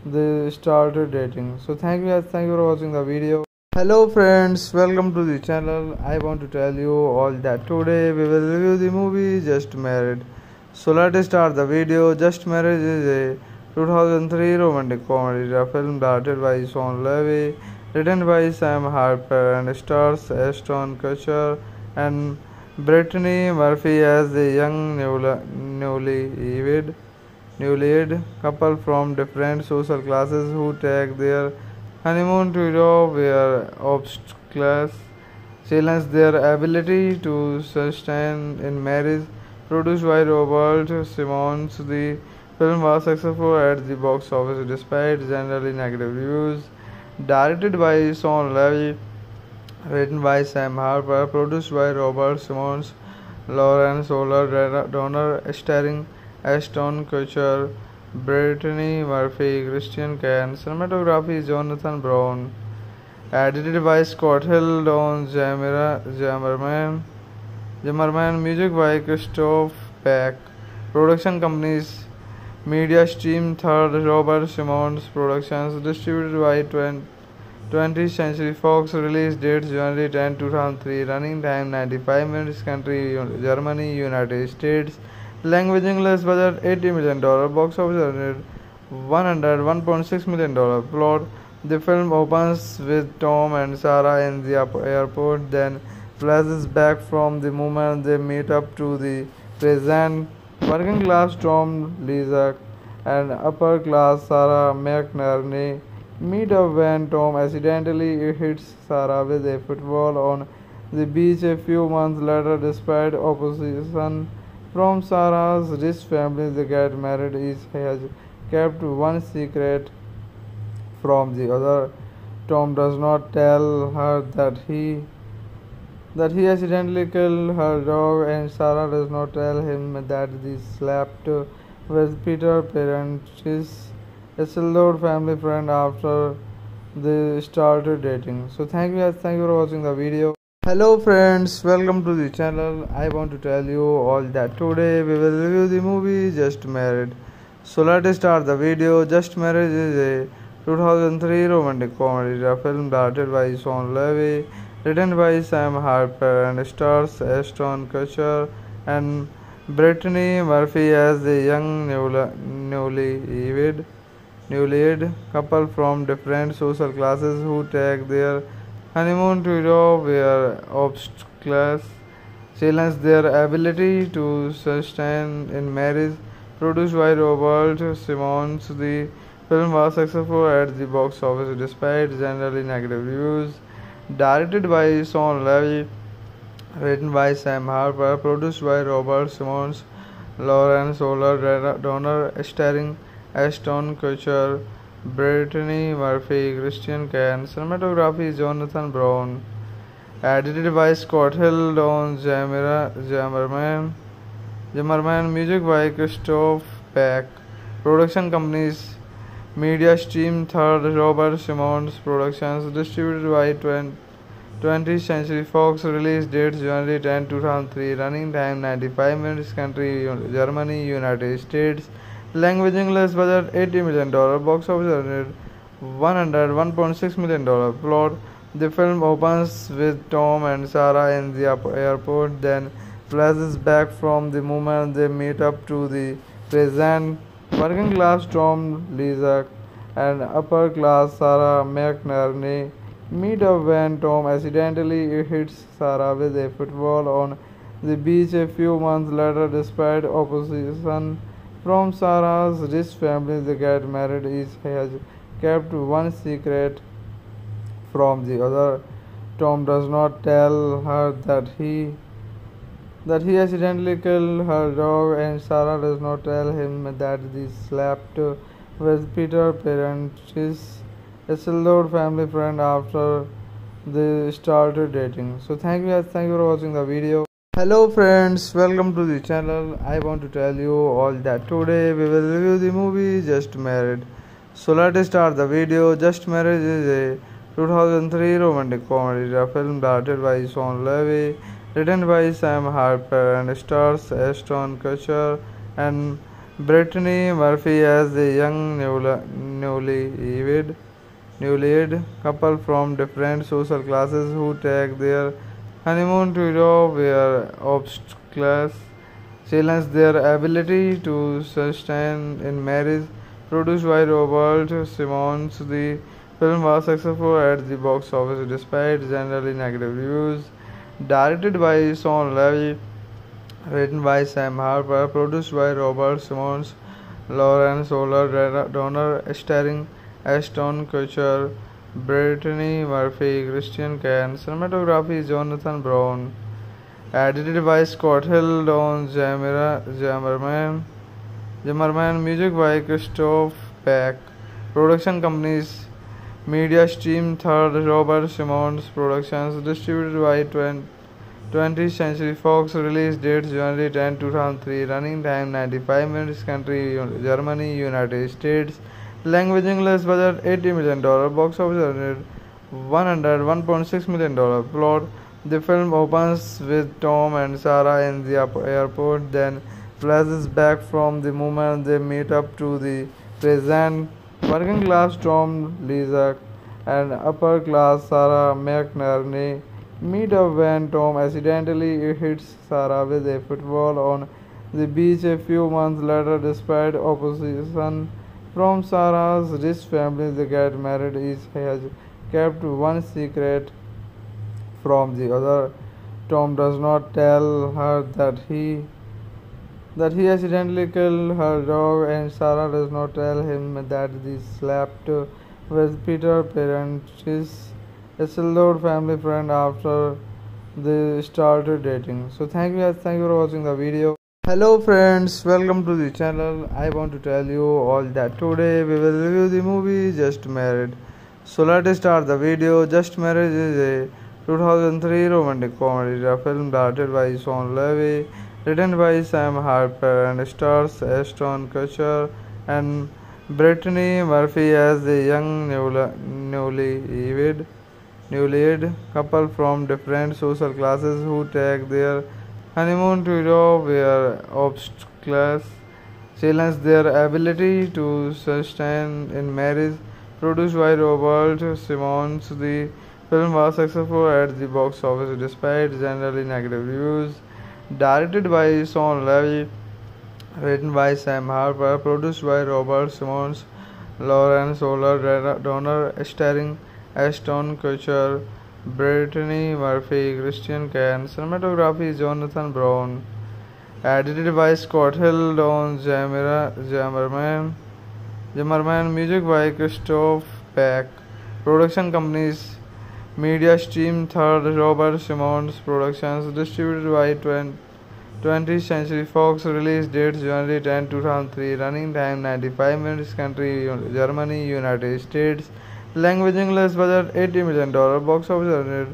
they started dating. So thank you guys, thank you for watching the video. Hello friends, welcome to the channel. I want to tell you all that today we will review the movie Just Married. So let's start the video. Just Married is a two thousand three romantic comedy. The film, directed by Sean Levy, written by Sam Harper, and stars Ashton Kutcher and Brittany Murphy as a young newlywed newlywed couple from different social classes who take their honeymoon to Europe, where obstacles challenge their ability to sustain in marriage. Produced by Robert Simonds, the film was successful at the box office despite generally negative reviews. Directed by Sean Levy, written by Sam Harper, produced by Robert Simonds, Lauren Shuler Donner, starring Ashton Kutcher, Brittany Murphy, Christian Kane. Cinematography: Jonathan Brown. Edited by Scott Hill, Don Jammerman. Jammerman. Music by Christophe Beck. Production companies: Media Stream, Third, Robert Simonds Productions. Distributed by twentieth Century Fox. Release date: January tenth, two thousand three. Running time: ninety-five minutes. Country: Germany, United States. Language: English. Budget: eighty million dollars. Box office: one hundred one point six million dollars plot. The film opens with Tom and Sarah in the airport, then flashes back from the moment they meet up to the present. Working class Tom Leezak and upper class Sarah McNerney meet up when Tom accidentally hits Sarah with a football on the beach a few months later. Despite opposition from Sarah's rich family, they get married. Each has kept one secret from the other. Tom does not tell her that he that he accidentally killed her dog, and Sarah does not tell him that they slept with Peter's parents, his Esselord family friend, after they started dating. So thank you guys, thank you for watching the video. Hello friends, welcome to the channel. I want to tell you all that today we will review the movie Just Married. So let's start the video. Just Married is a two thousand three romantic comedy, a film directed by Sean Levy, written by Sam Harper, and stars Ashton Kutcher and Brittany Murphy as the young newlywed newlywed couple from different social classes who take their honeymoon to Europe, where obstacles challenge their ability to sustain in marriage. Produced by Robert Simonds, the film was successful at the box office despite generally negative reviews. Directed by Sean Levy, written by Sam Harper, produced by Robert Simonds, Lauren Shuler Donner, starring Ashton Kutcher, Brittany Murphy, Christian Kane. Cinematography Jonathan Brown. Edited by Scott Hill, Don Jammerman. Jammerman. Music by Christophe Beck. Production companies: Media Stream, Third Robert Simonds Productions, distributed by twentieth Century Fox. Release date January tenth, two thousand three. Running time ninety-five minutes. Country Germany, United States. Language English. Budget eighty million dollars. Box office one hundred one point six million dollars. Plot: the film opens with Tom and Sarah in the airport, then flashes back from the moment they meet up to the present. Working class Tom Leezak and upper class Sarah McNerney meet up when Tom accidentally hits Sarah with a football on the beach a few months later. Despite opposition from Sarah's rich family, they get married. Each has kept one secret from the other. Tom does not tell her that he that he accidentally killed her dog, and Sarah does not tell him that they slept with Peter's parents, his Esselord family friend, after they started dating. So thank you guys, thank you for watching the video. Hello friends, welcome to the channel. I want to tell you all that today we will review the movie Just Married. So let's start the video. Just Married is a two thousand three romantic comedy, a film directed by Sean Levy, written by Sam Harper, and stars Ashton Kutcher and Brittany Murphy as the young newlywed newlywed couple from different social classes who take their honeymoon to Europe, where obstacles challenge their ability to sustain in marriage. Produced by Robert Simonds, the film was successful at the box office despite generally negative reviews. Directed by Sean Levy, written by Sam Harper, produced by Robert Simonds, Lauren Shuler Donner, starring Ashton Kutcher, Brittany Murphy, Christian Kane. Cinematography Jonathan Brown. Edited by Scott Hill, Don Jammerman. Jammerman. Music by Christophe Beck. Production companies: Media Stream, Third Robert Simonds Productions, distributed by twentieth Century Fox. Release date January tenth, two thousand three. Running time ninety-five minutes. Country Germany, United States. Language English. Budget eighty million dollars. Box office one hundred one point six million dollars. Plot: the film opens with Tom and Sarah in the airport, then flashes back from the moment they meet up to the present. Working class Tom Leezak and upper class Sarah McNerney meet up when Tom accidentally hits Sarah with a football on the beach a few months later. Despite opposition From Sarah's rich family, they get married. Each has kept one secret from the other. Tom does not tell her that he that he accidentally killed her dog, and Sarah does not tell him that they slept with Peter's parents. She's a close family friend after they started dating. So thank you guys, thank you for watching the video. Hello friends, welcome to the channel. I want to tell you all that today we will review the movie Just Married. So let's start the video. Just Married is a two thousand three romantic comedy, a film directed by Sean Levy, written by Sam Harper, and stars Ashton Kutcher and Brittany Murphy as the young newlywed newlywed couple from different social classes who take their honeymoon to Europe, where obstacles challenge their ability to sustain in marriage. Produced by Robert Simonds, the film was successful at the box office despite generally negative reviews. Directed by Sean Levy, written by Sam Harper, produced by Robert Simonds, Lauren Shuler Donner, starring Ashton Kutcher, Brittany Murphy, Christian Kane. Cinematography Jonathan Brown. Edited by Scott Hill, Don Jammerman. Jammerman. Music by Christophe Beck. Production companies Media Stream, Third Robert Simonds Productions. Distributed by twentieth Century Fox. Release date January tenth, two thousand three. Running time ninety-five minutes. Country Germany, United States. Language English. Budget eighty million dollars. Box office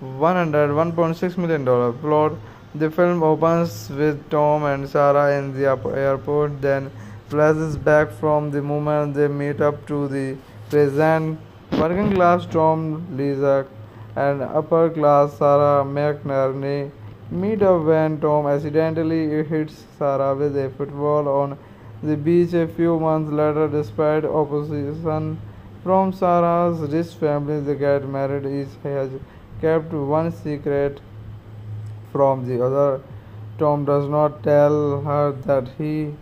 one hundred one point six million dollars. Plot: the film opens with Tom and Sarah in the airport, then flashes back from the moment they meet up to the present. Working class Tom Leezak and upper class Sarah McNerney meet up when Tom accidentally hits Sarah with a football on the beach a few months later. Despite opposition from Sarah's rich family, they get married. Each has kept one secret from the other. Tom does not tell her that he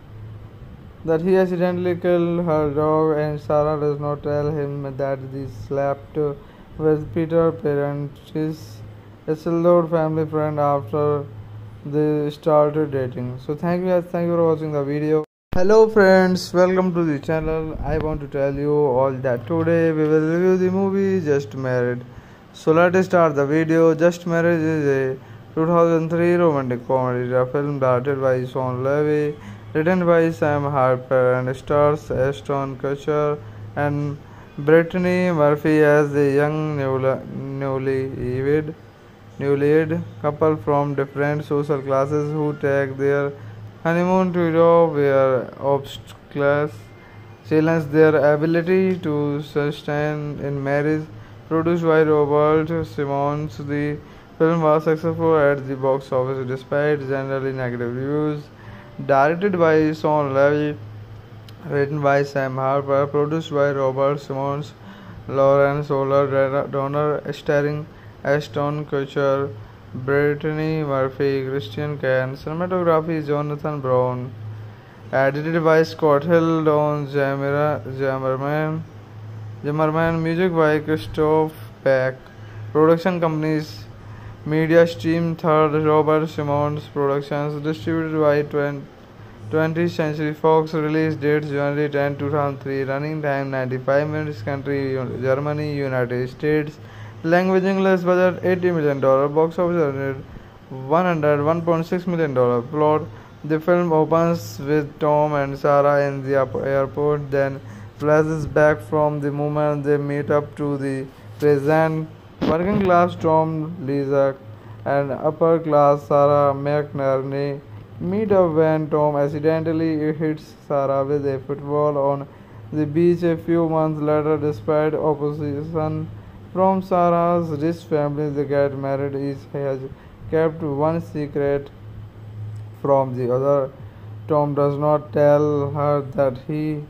that he accidentally killed her dog, and Sarah does not tell him that they slept with Peter's parents. She's a close family friend after they started dating. So thank you guys, thank you for watching the video. Hello friends, welcome to the channel. I want to tell you all that today we will review the movie Just Married. So let's start the video. Just Married is a two thousand three romantic comedy, a film directed by Sean Levy, written by Sam Harper, and stars Ashton Kutcher and Brittany Murphy as the young newlywed newlywed couple from different social classes who take their honeymoon to Europe, where obstacles challenge their ability to sustain in marriage. Produced by Robert Simonds, the film was successful at the box office despite generally negative reviews. Directed by Sean Levy, written by Sam Harper, produced by Robert Simonds, Lauren Shuler Donner, starring Ashton Kutcher, Brittany Murphy, Christian Kane. Cinematography Jonathan Brown. Edited by Scott Hill, Don Jammerman. Jammerman. Music by Christophe Beck. Production companies Media Stream, Third Robert Simonds Productions. Distributed by twentieth Century Fox. Release date January tenth, two thousand three. Running time ninety-five minutes. Country Germany, United States. Language English. Budget eighty million dollars. Box office one hundred one point six million dollars. Plot: the film opens with Tom and Sarah in the airport, then flashes back from the moment they meet up to the present. Working class Tom Leezak and upper class Sarah McNerney meet up when Tom accidentally hits Sarah with a football on the beach a few months later. Despite opposition from Sarah's rich family, they get married. Each has kept one secret from the other. Tom does not tell her that he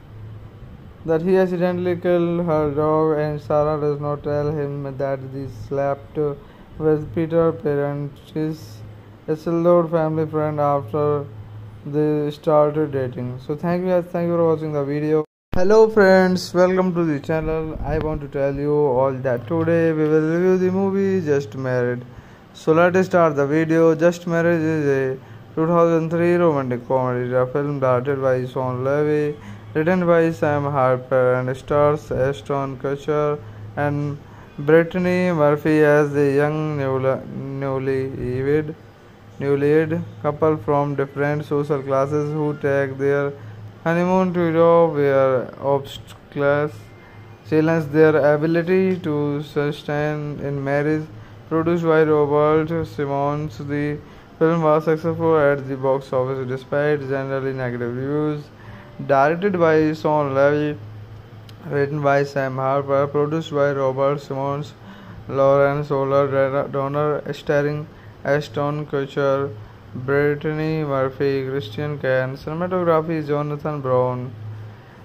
that he accidentally killed her dog, and Sarah does not tell him that they slept with Peter's parents. She's a close family friend after they started dating. So thank you guys, thank you for watching the video. Hello friends, welcome to the channel. I want to tell you all that today we will review the movie Just Married. So let's start the video. Just Married is a two thousand three romantic comedy film directed by Sean Levy, written by Sam Harper, and stars Ashton Kutcher and Brittany Murphy as the young newlywed newlywed couple from different social classes who take their honeymoon to Europe, where obstacles challenge their ability to sustain in marriage. Produced by Robert Simonds, the film was successful at the box office despite generally negative reviews. Directed by Sean Levy, written by Sam Harper, produced by Robert Simonds, Lauren Shuler Donner, starring Ashton Kutcher, Brittany Murphy, Christian Kane. Cinematography Jonathan Brown.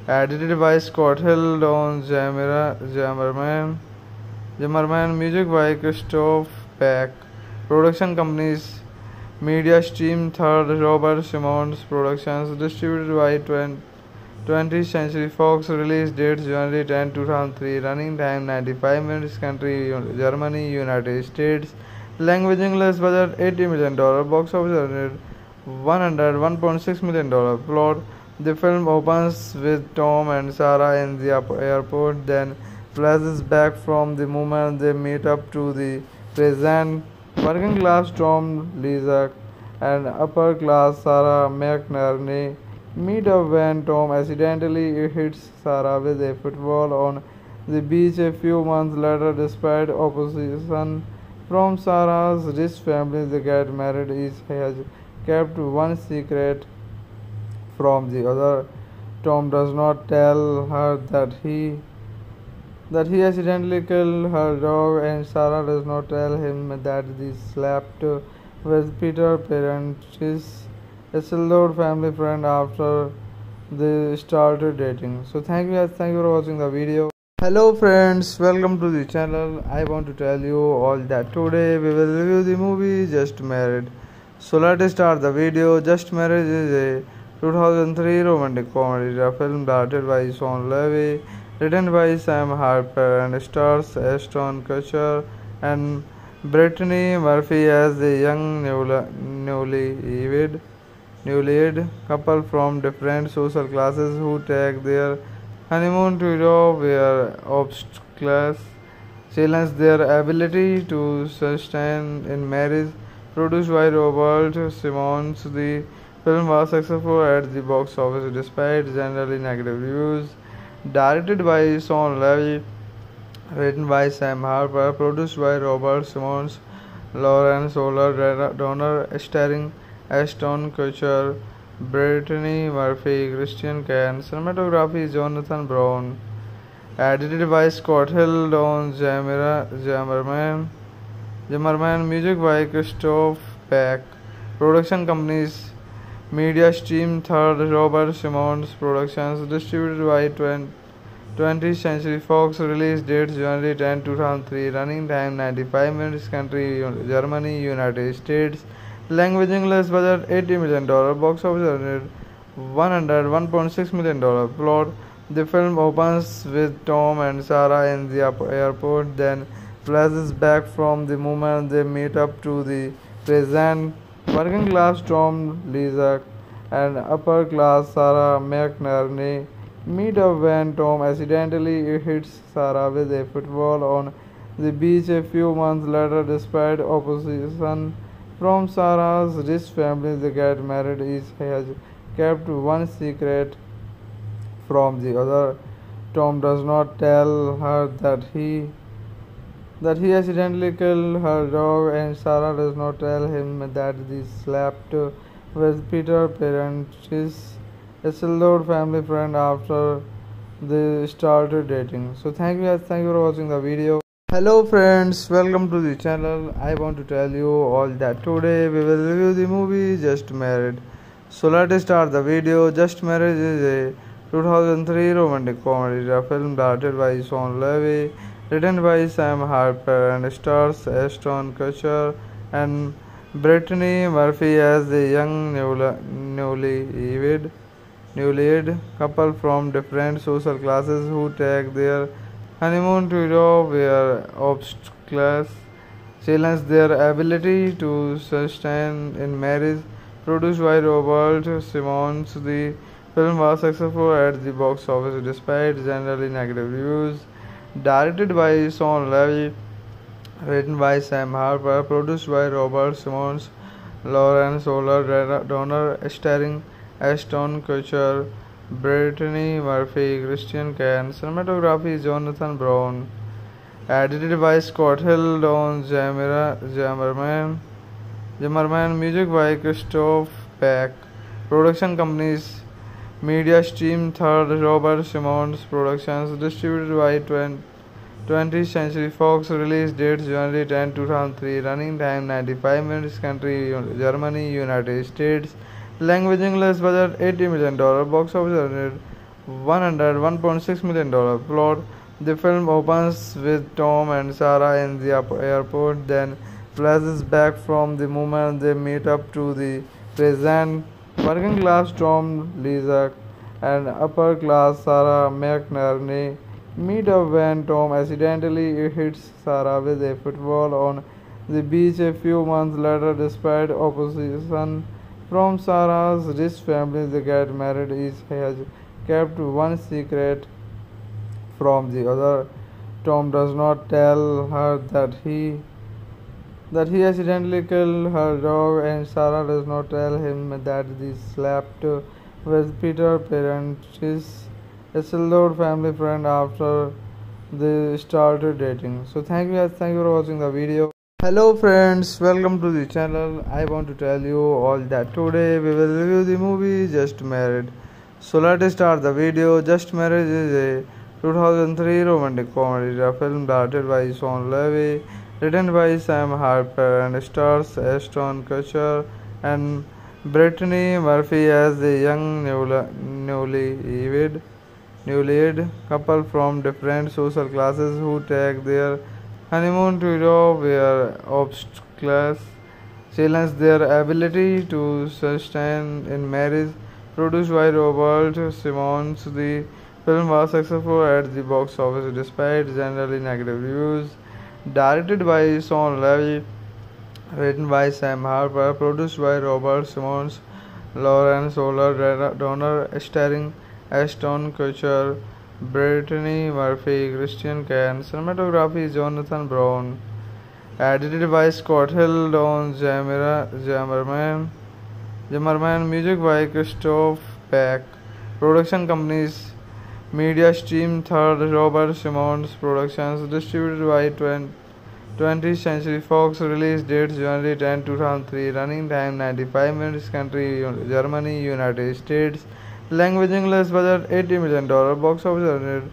Edited by Scott Hill, Don Zimmerman. Zimmerman. Music by Christophe Beck. Production companies Media Stream, Third Robert Simonds Productions. Distributed by twentieth Century Fox. Release date January tenth, two thousand three. Running time ninety-five minutes. Country Germany, United States. Language English. Budget eighty million dollars. Box office one hundred one point six million dollars. Plot: the film opens with Tom and Sarah in the airport, then flashes back from the moment they meet up to the present. Working class Tom Leezak and upper class Sarah McNerney meet up when Tom accidentally hits Sarah with a football on the beach a few months later. Despite opposition from Sarah's rich family, they get married. Each has kept one secret from the other. Tom does not tell her that he that he accidentally killed her dog, and Sarah does not tell him that they slept with Peter's parents, his Isildur family friend, after they started dating. So thank you guys, thank you for watching the video. Hello friends, welcome to the channel. I want to tell you all that today we will review the movie Just Married. So let's start the video. Just Married is a two thousand three romantic comedy film directed by Sean Levy, written by Sam Harper, and stars Ashton Kutcher and Brittany Murphy as the young newlywed newlywed couple from different social classes who take their honeymoon to Europe, where obstacles challenge their ability to sustain in marriage. Produced by Robert Simonds, the film was successful at the box office despite generally negative reviews. Directed by Sean Levy, written by Sam Harper, produced by Robert Simonds, Lauren Shuler Donner, starring Ashton Kutcher, Brittany Murphy, Christian Kane. Cinematography Jonathan Brown. Edited by Scott Hill, Don Zimmerman. Zimmerman. Music by Christophe Beck. Production companies Media Stream, Third Robert Simonds Productions. Distributed by twentieth Century Fox. Release date January tenth, two thousand three. Running time ninety-five minutes. Country Germany, United States. Language English. Budget eighty million dollars. Box office one hundred one point six million dollars. Plot: the film opens with Tom and Sarah in the airport, then flashes back from the moment they meet up to the present. Working class Tom Leezak and upper class Sarah McNerney meet up when Tom accidentally hits Sarah with a football on the beach a few months later. Despite opposition from Sarah's rich family, they get married. Each has kept one secret from the other. Tom does not tell her that he that he accidentally killed her dog, and Sarah does not tell him that they slept with Peter's parents, his Isildur family friend, after they started dating. So thank you guys, thank you for watching the video. Hello friends, welcome to the channel. I want to tell you all that today we will review the movie Just Married. So let's start the video. Just Married is a two thousand three romantic comedy film directed by Sean Levy, written by Sam Harper, and stars Ashton Kutcher and Brittany Murphy as the young newlywed newlywed couple from different social classes who take their honeymoon to Europe, where obstacles challenge their ability to sustain in marriage. Produced by Robert Simonds, the film was successful at the box office despite generally negative reviews. Directed by Sean Levy, written by Sam Harper, produced by Robert Simonds, Lauren Shuler Donner, starring Ashton Kutcher, Brittany Murphy, Christian Kane. Cinematography Jonathan Brown. Edited by Scott Hill, Don Zimmerman. Zimmerman, music by Christophe Beck. Production companies Media Stream, Third Robert Simonds Productions, distributed by twentieth Century Fox. Release dates January tenth, two thousand three. Running time ninety-five minutes. Country Germany, United States. Language English. Budget eighty million dollars. Box office one hundred one point six million dollars. Plot: the film opens with Tom and Sarah in the airport, then flashes back from the moment they meet up to the present. Working class Tom Leezak and upper class Sarah McNerney meet up when Tom accidentally hits Sarah with a football on the beach a few months later. Despite opposition from Sarah's rich family, they get married. Each has kept one secret from the other. Tom does not tell her that he that he accidentally killed her dog, and Sarah does not tell him that they slept with Peter's parents, his Isildur family friend, after they started dating. So thank you guys, thank you for watching the video. Hello friends, welcome to the channel. I want to tell you all that today we will review the movie Just Married. So let's start the video. Just Married is a two thousand three romantic comedy film directed by Sean Levy, written by Sam Harper, and stars Ashton Kutcher and Brittany Murphy as the young newlywed newlywed couple from different social classes who take their honeymoon to Europe, where obstacles challenge their ability to sustain in marriage. Produced by Robert Simonds, the film was successful at the box office despite generally negative reviews. Directed by Sean Levy, written by Sam Harper, produced by Robert Simonds, Lauren Shuler Donner, starring Ashton Kutcher, Brittany Murphy, Christian Kane. Cinematography Jonathan Brown. Edited by Scott Hill, Don Zimmerman. Zimmerman, music by Christophe Beck. Production companies Media Stream, Third Robert Simonds Productions, distributed by twentieth Century Fox. Release dates January tenth, two thousand three. Running time ninety-five minutes. Country Germany, United States. Language English. Budget eighty million dollars. Box office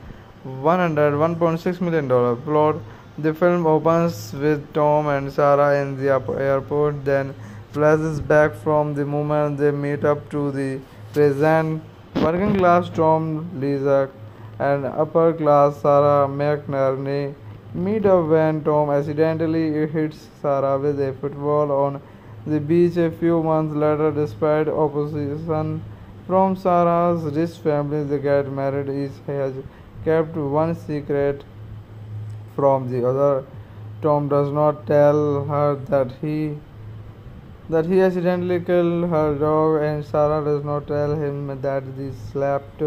one hundred one point six million dollars. Plot: the film opens with Tom and Sarah in the airport, then flashes back from the moment they meet up to the present. Working class Tom Leezak and upper class Sarah McNerney meet up when Tom accidentally hits Sarah with a football on the beach a few months later. Despite opposition from Sarah's rich family, they get married. Each has kept one secret from the other. Tom does not tell her that he that he accidentally killed her dog, and Sarah does not tell him that they slept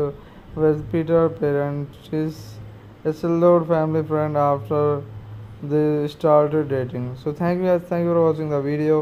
with Peter's parents, his Isildur family friend, after they started dating. So thank you guys, thank you for watching the video.